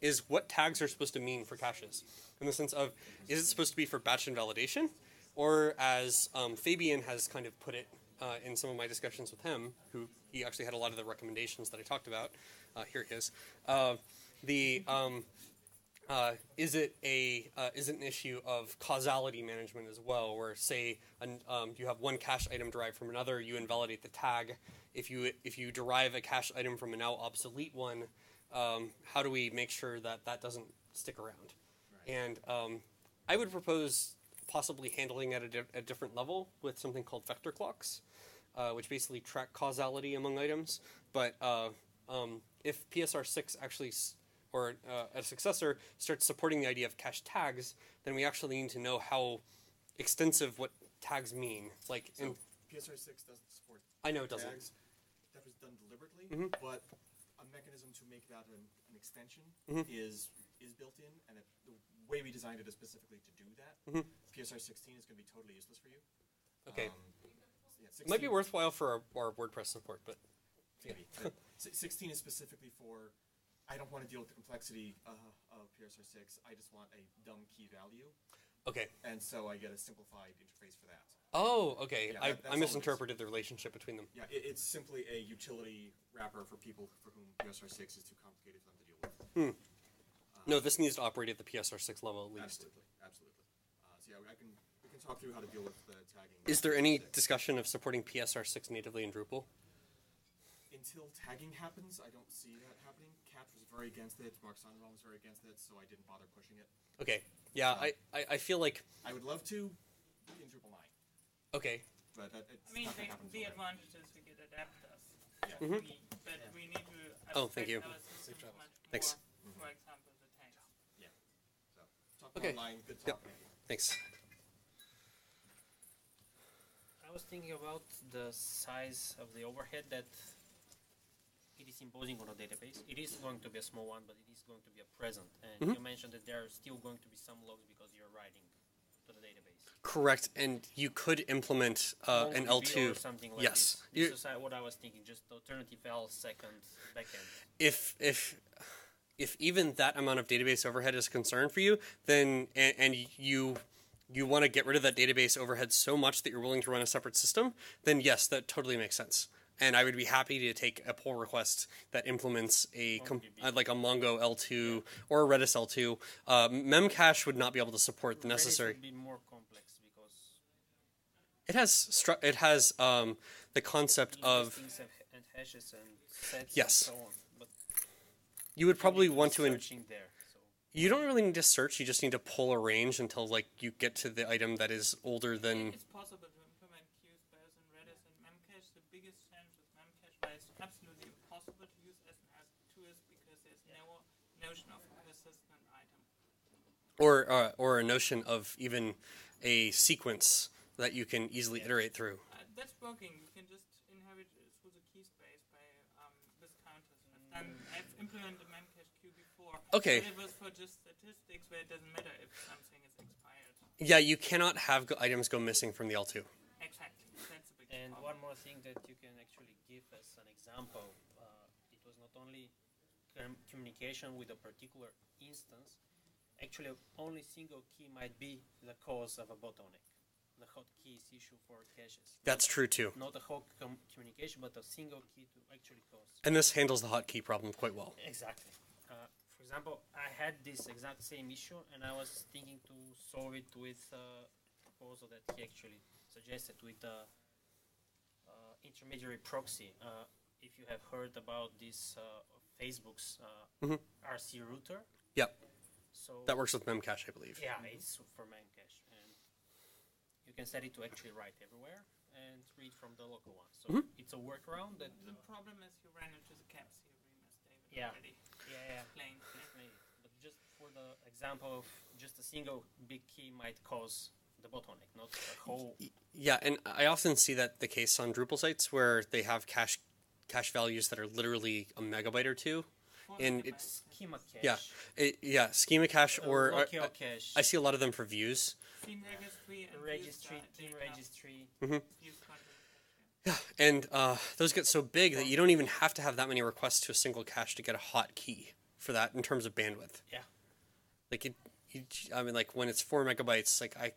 is what tags are supposed to mean for caches. In the sense of, is it supposed to be for batch invalidation? Or as um, Fabian has kind of put it uh, in some of my discussions with him, who he actually had a lot of the recommendations that I talked about. Uh, here he is. Uh, the, um, uh, is, it a, uh, is it an issue of causality management as well, where say an, um, you have one cache item derived from another, you invalidate the tag. If you if you derive a cache item from a now obsolete one, um, how do we make sure that that doesn't stick around? Right. And um, I would propose possibly handling at a, di a different level with something called vector clocks, uh, which basically track causality among items. But uh, um, if P S R six actually, s or uh, a successor, starts supporting the idea of cache tags, then we actually need to know how extensive what tags mean. Like so in P S R six doesn't support I know it doesn't. Tags. That was done deliberately, mm-hmm. but a mechanism to make that an, an extension mm-hmm. is is built in, and it, the way we designed it is specifically to do that. Mm-hmm. P S R sixteen is going to be totally useless for you. Okay, um, yeah, it might be worthwhile for our, our WordPress support, but maybe yeah. sixteen is specifically for. I don't want to deal with the complexity uh, of P S R six. I just want a dumb key value. Okay. And so I get a simplified interface for that. Oh, okay. Yeah, that, I, I misinterpreted the relationship between them. Yeah, it, it's simply a utility wrapper for people for whom P S R six is too complicated for them to deal with. Hmm. Uh, no, this needs to operate at the P S R six level at least. Absolutely, absolutely. Uh, so yeah, I can, we can talk through how to deal with the tagging. Is there any discussion of supporting P S R six natively in Drupal? Until tagging happens, I don't see that happening. Cat was very against it. Mark Sonnenbaum was very against it, so I didn't bother pushing it. Okay. Yeah, um, I, I, I feel like... I would love to in Drupal nine. Okay. But that, it's I mean, not they, the right. advantage is we could adapt us. Yeah. Mm-hmm. we, but yeah. we need to... Oh, thank you. Safe travels. Thanks. Mm-hmm. For example, the tags. Yeah. So, talk okay. online. Good talk. Yep. Thanks. I was thinking about the size of the overhead that... It is imposing on a database. It is going to be a small one, but it is going to be a present. And mm-hmm. you mentioned that there are still going to be some logs because you're writing to the database. Correct, and you could implement uh, an L two or something like yes. This. This is what I was thinking. Just alternative L second backend. If if if even that amount of database overhead is a concern for you, then and, and you. you want to get rid of that database overhead so much that you're willing to run a separate system, then yes, that totally makes sense. And I would be happy to take a pull request that implements a com uh, like a Mongo L two or a Redis L two. Uh, Memcache would not be able to support the necessary. Redis would be more complex because it has stru it has um, the concept of and hashes and sets yes. And so on. But you would probably want to in there. You don't really need to search. You just need to pull a range until like you get to the item that is older than. It's possible to implement queues by using Redis and Memcache. The biggest challenge with Memcache is absolutely impossible to use as an L two is because there's no notion of a persistent item. Or uh, or a notion of even a sequence that you can easily yes. iterate through. Uh, that's working. You can just inherit it through the key space by um, with counters. And I've implemented Memcache queue before. Okay. But it was for just statistics where it doesn't matter if something is expired. Yeah, you cannot have go items go missing from the L two. Exactly. That's a big and problem. One more thing that you can actually give as an example, uh, it was not only communication with a particular instance. Actually, only single key might be the cause of a bottleneck. The hot key is issue for caches. That's not, true too. Not a hot com communication, but a single key to actually cause. And this handles the hot key problem quite well. Exactly. Uh, example, I had this exact same issue, and I was thinking to solve it with a proposal that he actually suggested with a, a intermediary proxy. Uh, if you have heard about this uh, Facebook's uh, mm-hmm. R C router. Yeah. So that works with Memcache, I believe. Yeah, it's for Memcache. And you can set it to actually write everywhere and read from the local one. So mm-hmm. it's a workaround. That the problem is you ran into the C A P S here. Yeah. Already. Yeah, yeah. Plain. Plain. But just for the example of just a single big key might cause the bottleneck, not the whole. Yeah, and I often see that the case on Drupal sites where they have cache cache values that are literally a megabyte or two. Well, and it's schema cache. Yeah, it, yeah, schema cache uh, or okay, uh, cache. I see a lot of them for views. Theme registry, and registry, theme registry. Mm-hmm. Yeah, and uh, those get so big that you don't even have to have that many requests to a single cache to get a hot key for that in terms of bandwidth. Yeah. Like, it, it, I mean, like, when it's four megabytes, like, I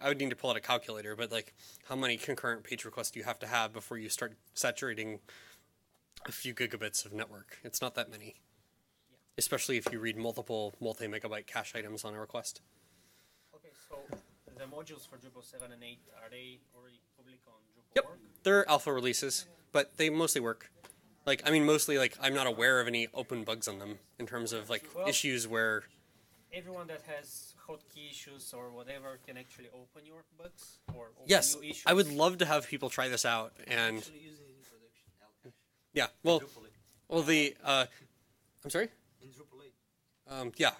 I would need to pull out a calculator, but, like, how many concurrent page requests do you have to have before you start saturating a few gigabits of network? It's not that many. Yeah. Especially if you read multiple multi-megabyte cache items on a request. Okay, so the modules for Drupal seven and eight, are they already public on Drupal? Yep, they're alpha releases, but they mostly work. Like, I mean, mostly, like, I'm not aware of any open bugs on them in terms of, like, well, issues where... Everyone that has hotkey issues or whatever can actually open your bugs or open yes, new issues. Yes, I would love to have people try this out. And actually use it in production, LCache. Yeah, well, well the... Uh, I'm sorry? In Drupal eight. Um, yeah.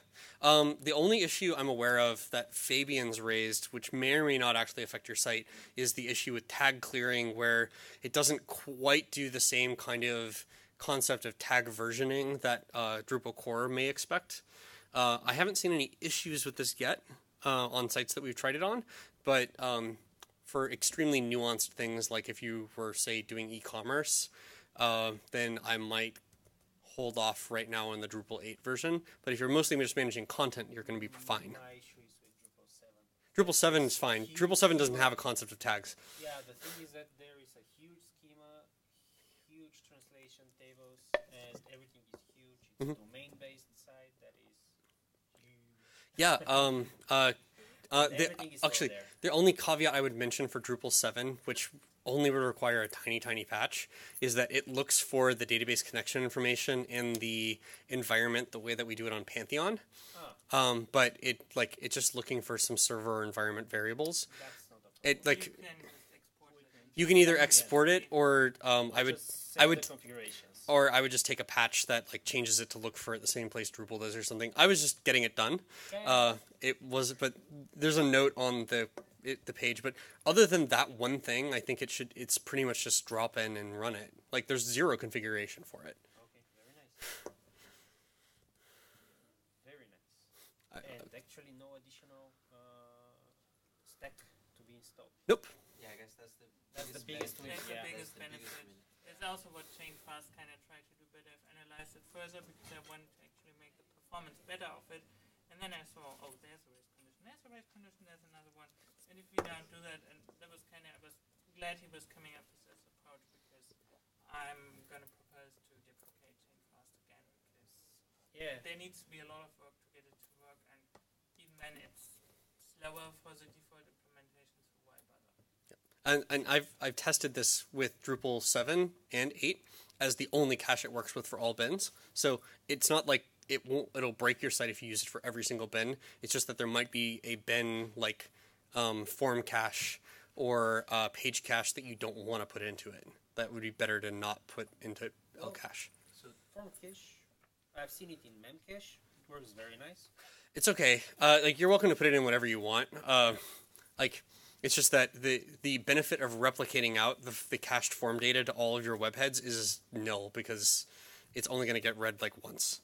Um, the only issue I'm aware of that Fabian's raised, which may or may not actually affect your site, is the issue with tag clearing, where it doesn't quite do the same kind of concept of tag versioning that uh, Drupal core may expect. Uh, I haven't seen any issues with this yet uh, on sites that we've tried it on, but um, for extremely nuanced things, like if you were, say, doing e-commerce, uh, then I might hold off right now on the Drupal eight version, but if you're mostly just managing content, you're going to be fine. My issue is with Drupal seven. Drupal seven is fine. Drupal seven doesn't have a concept of tags. Yeah, the thing is that there is a huge schema, huge translation tables, and everything is huge. It's mm-hmm. a domain-based site that is huge. Yeah, um, uh, uh, the, actually, the only caveat I would mention for Drupal seven, which only would require a tiny, tiny patch, is that it looks for the database connection information in the environment the way that we do it on Pantheon. Oh. Um, but it like it's just looking for some server environment variables. That's not a it like you can, export it. You can either export it or um, I would I would or I would just take a patch that like changes it to look for it the same place Drupal does or something. I was just getting it done. Okay. Uh, it was but there's a note on the. It, the page, but other than that one thing, I think it should. It's pretty much just drop in and run it. Like there's zero configuration for it. Okay, very nice. Very nice. I, and uh, actually, no additional uh, stack to be installed. Nope. Yeah, I guess that's the that's biggest the biggest benefit. That's yeah, the biggest that's benefit. The biggest that's also what ChangeFast kind of tried to do, but I've analyzed it further because I wanted to actually make the performance better of it. And then I saw, oh, there's a risk. There's a race condition, there's another one. And if we don't do that, and that was kind of, I was glad he was coming up with this approach because I'm going to propose to deprecate ChangeFast again because yeah. there needs to be a lot of work to get it to work, and even then it's slower for the default implementation, so why bother? Yeah. And, and I've, I've tested this with Drupal seven and eight as the only cache it works with for all bins, so it's not like It won't. It'll break your site if you use it for every single bin. It's just that there might be a bin like um, form cache or uh, page cache that you don't want to put into it. That would be better to not put into oh. LCache. So form cache, I've seen it in Memcache. It works very nice. It's okay. Uh, like you're welcome to put it in whatever you want. Uh, like it's just that the the benefit of replicating out the, the cached form data to all of your web heads is nil because it's only going to get read like once.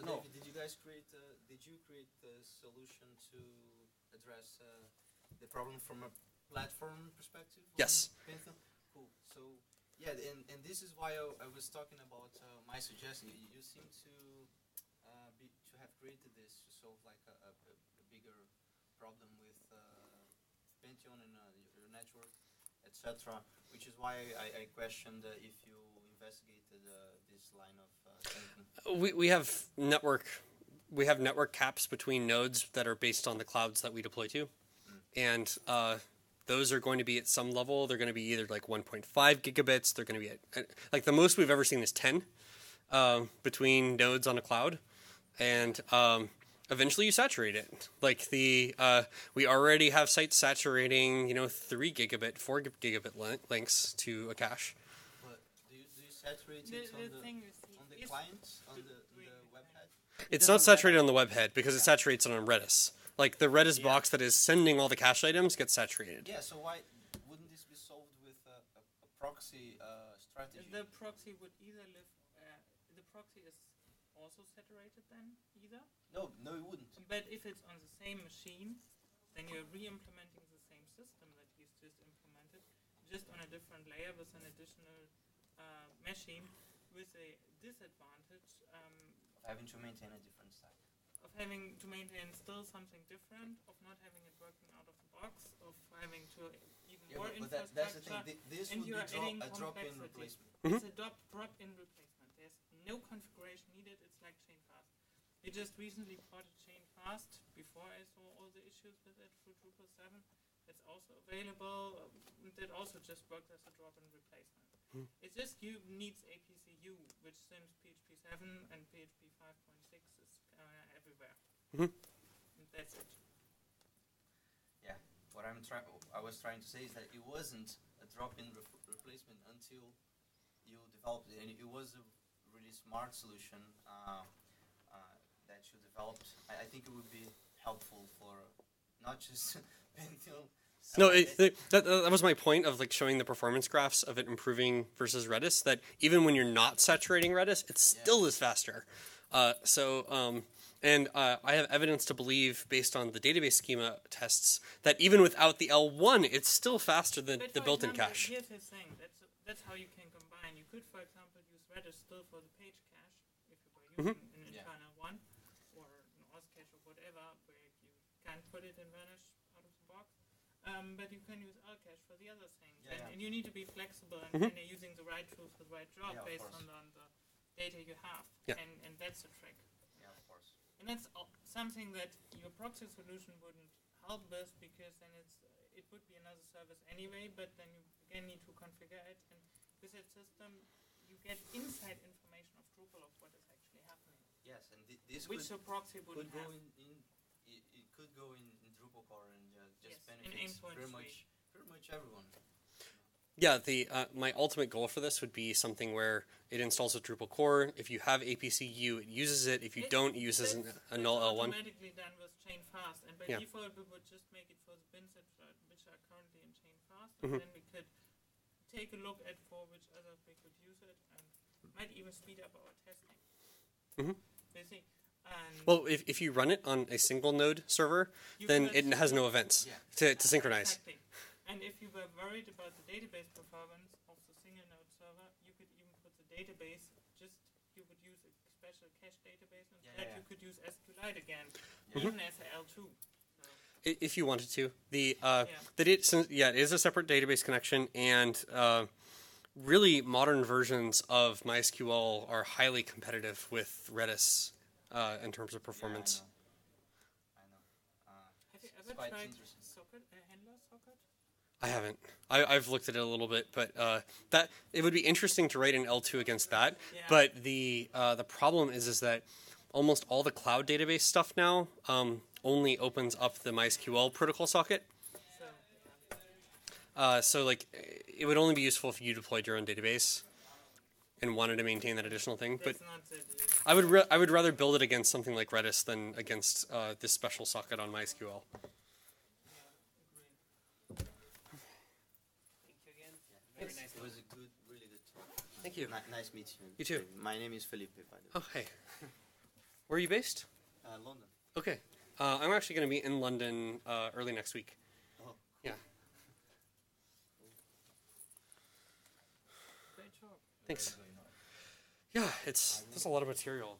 So no. David, did you guys create? Uh, did you create a solution to address uh, the problem from a platform perspective? Yes. Python? Cool. So yeah, and, and this is why I, I was talking about uh, my suggestion. You seem to uh, be, to have created this to solve like a, a, a bigger problem with uh, Pantheon and uh, your network, et cetera. Which is why I, I questioned uh, if you investigated uh, this line of uh, we we have network we have network caps between nodes that are based on the clouds that we deploy to, mm. and uh, those are going to be at some level. They're going to be either like one point five gigabits. They're going to be at like the most we've ever seen is ten uh, between nodes on a cloud, and um, eventually you saturate it. Like the uh, we already have sites saturating, you know, three gigabit, four gigabit link links to a cache. But do you, do you saturate the, it on the, the, on the clients on the, the webhead? It's not saturated on the webhead because it saturates it on Redis. Like the Redis yeah. box that is sending all the cache items gets saturated. Yeah. So why wouldn't this be solved with a, a, a proxy uh, strategy? The proxy would either live. Uh, the proxy is also saturated then either. No, no, it wouldn't. But if it's on the same machine, then you're re-implementing the same system that you've just implemented, just on a different layer with an additional uh, machine, with a disadvantage um, of having to maintain a different stack, of having to maintain still something different, of not having it working out of the box, of having to even yeah, more but infrastructure. But that, that's the thing. Th this and would be dro a drop-in replacement. Mm-hmm. It's a drop-in replacement. There's no configuration needed. It's like ChainFast. We just recently ported ChainFast. Before I saw all the issues with it for Drupal seven, it's also available. It also just works as a drop-in replacement. Mm. It just you needs A P C U, which since P H P seven and P H P five point six is uh, everywhere. Mm-hmm. And that's it. Yeah. What I'm trying, I was trying to say is that it wasn't a drop-in re replacement until you developed it, and it was a really smart solution. Uh, that you developed, I, I think it would be helpful for not just Pantheon. No, it, it, that, that was my point of like showing the performance graphs of it improving versus Redis, that even when you're not saturating Redis, it still yeah. is faster. Uh, so, um, and uh, I have evidence to believe, based on the database schema tests, that even without the L one, it's still faster than but the built-in cache. Here's the thing, that's, that's how you can combine. You could, for example, use Redis still for the page cache, if you were using mm-hmm. an internal yeah. one. Put it in Varnish out of the box, um, but you can use LCache for the other things, yeah, and, yeah. and you need to be flexible and mm-hmm. you're using the right tool for the right job yeah, based on the, on the data you have, yeah. and, and that's the trick. Yeah, of course. And that's uh, something that your proxy solution wouldn't help with, because then it's uh, it would be another service anyway, but then you again need to configure it, and with that system you get inside information of Drupal of what is actually happening. Yes, and th this which the proxy would go in. in Could go in, in Drupal core and uh, just yes, benefits pretty much, pretty much everyone. Yeah, the uh, my ultimate goal for this would be something where it installs a Drupal core. If you have A P C U, it uses it. If you it, don't, it uses an, a null L one. Automatically done with ChainFast, and by yeah. default we would just make it for the bins that are, which are currently in ChainFast, and mm-hmm. then we could take a look at for which other we could use it, and might even speed up our testing. Mm-hmm. Basically. Well, if, if you run it on a single node server, then it has no events yeah. to, to synchronize. Exactly. And if you were worried about the database performance of the single node server, you could even put the database, just you would use a special cache database, and yeah, yeah. you could use SQLite again, yeah. even as a L two. So. If you wanted to. The, uh, yeah. the data, since, yeah, it is a separate database connection, and uh, really modern versions of MySQL are highly competitive with Redis. Uh, in terms of performance. Yeah, I know. I know. Uh, Have you ever tried socket, uh, handler socket? I haven't. I, I've looked at it a little bit, but uh, that it would be interesting to write an L two against that. Yeah. But the uh, the problem is is that almost all the cloud database stuff now um, only opens up the MySQL protocol socket. So, yeah. uh, so like it would only be useful if you deployed your own database and wanted to maintain that additional thing. That's but not I would re I would rather build it against something like Redis than against uh, this special socket on MySQL. Yeah, thank you again. Yeah, very nice. It was a good, really good talk. Thank you. N nice meeting you. You too. My name is Felipe, by the way. Oh, hey. Where are you based? Uh, London. Okay. Uh, I'm actually going to be in London uh, early next week. Oh. Yeah. Great job. Thanks. Yeah, it's there's a lot of material.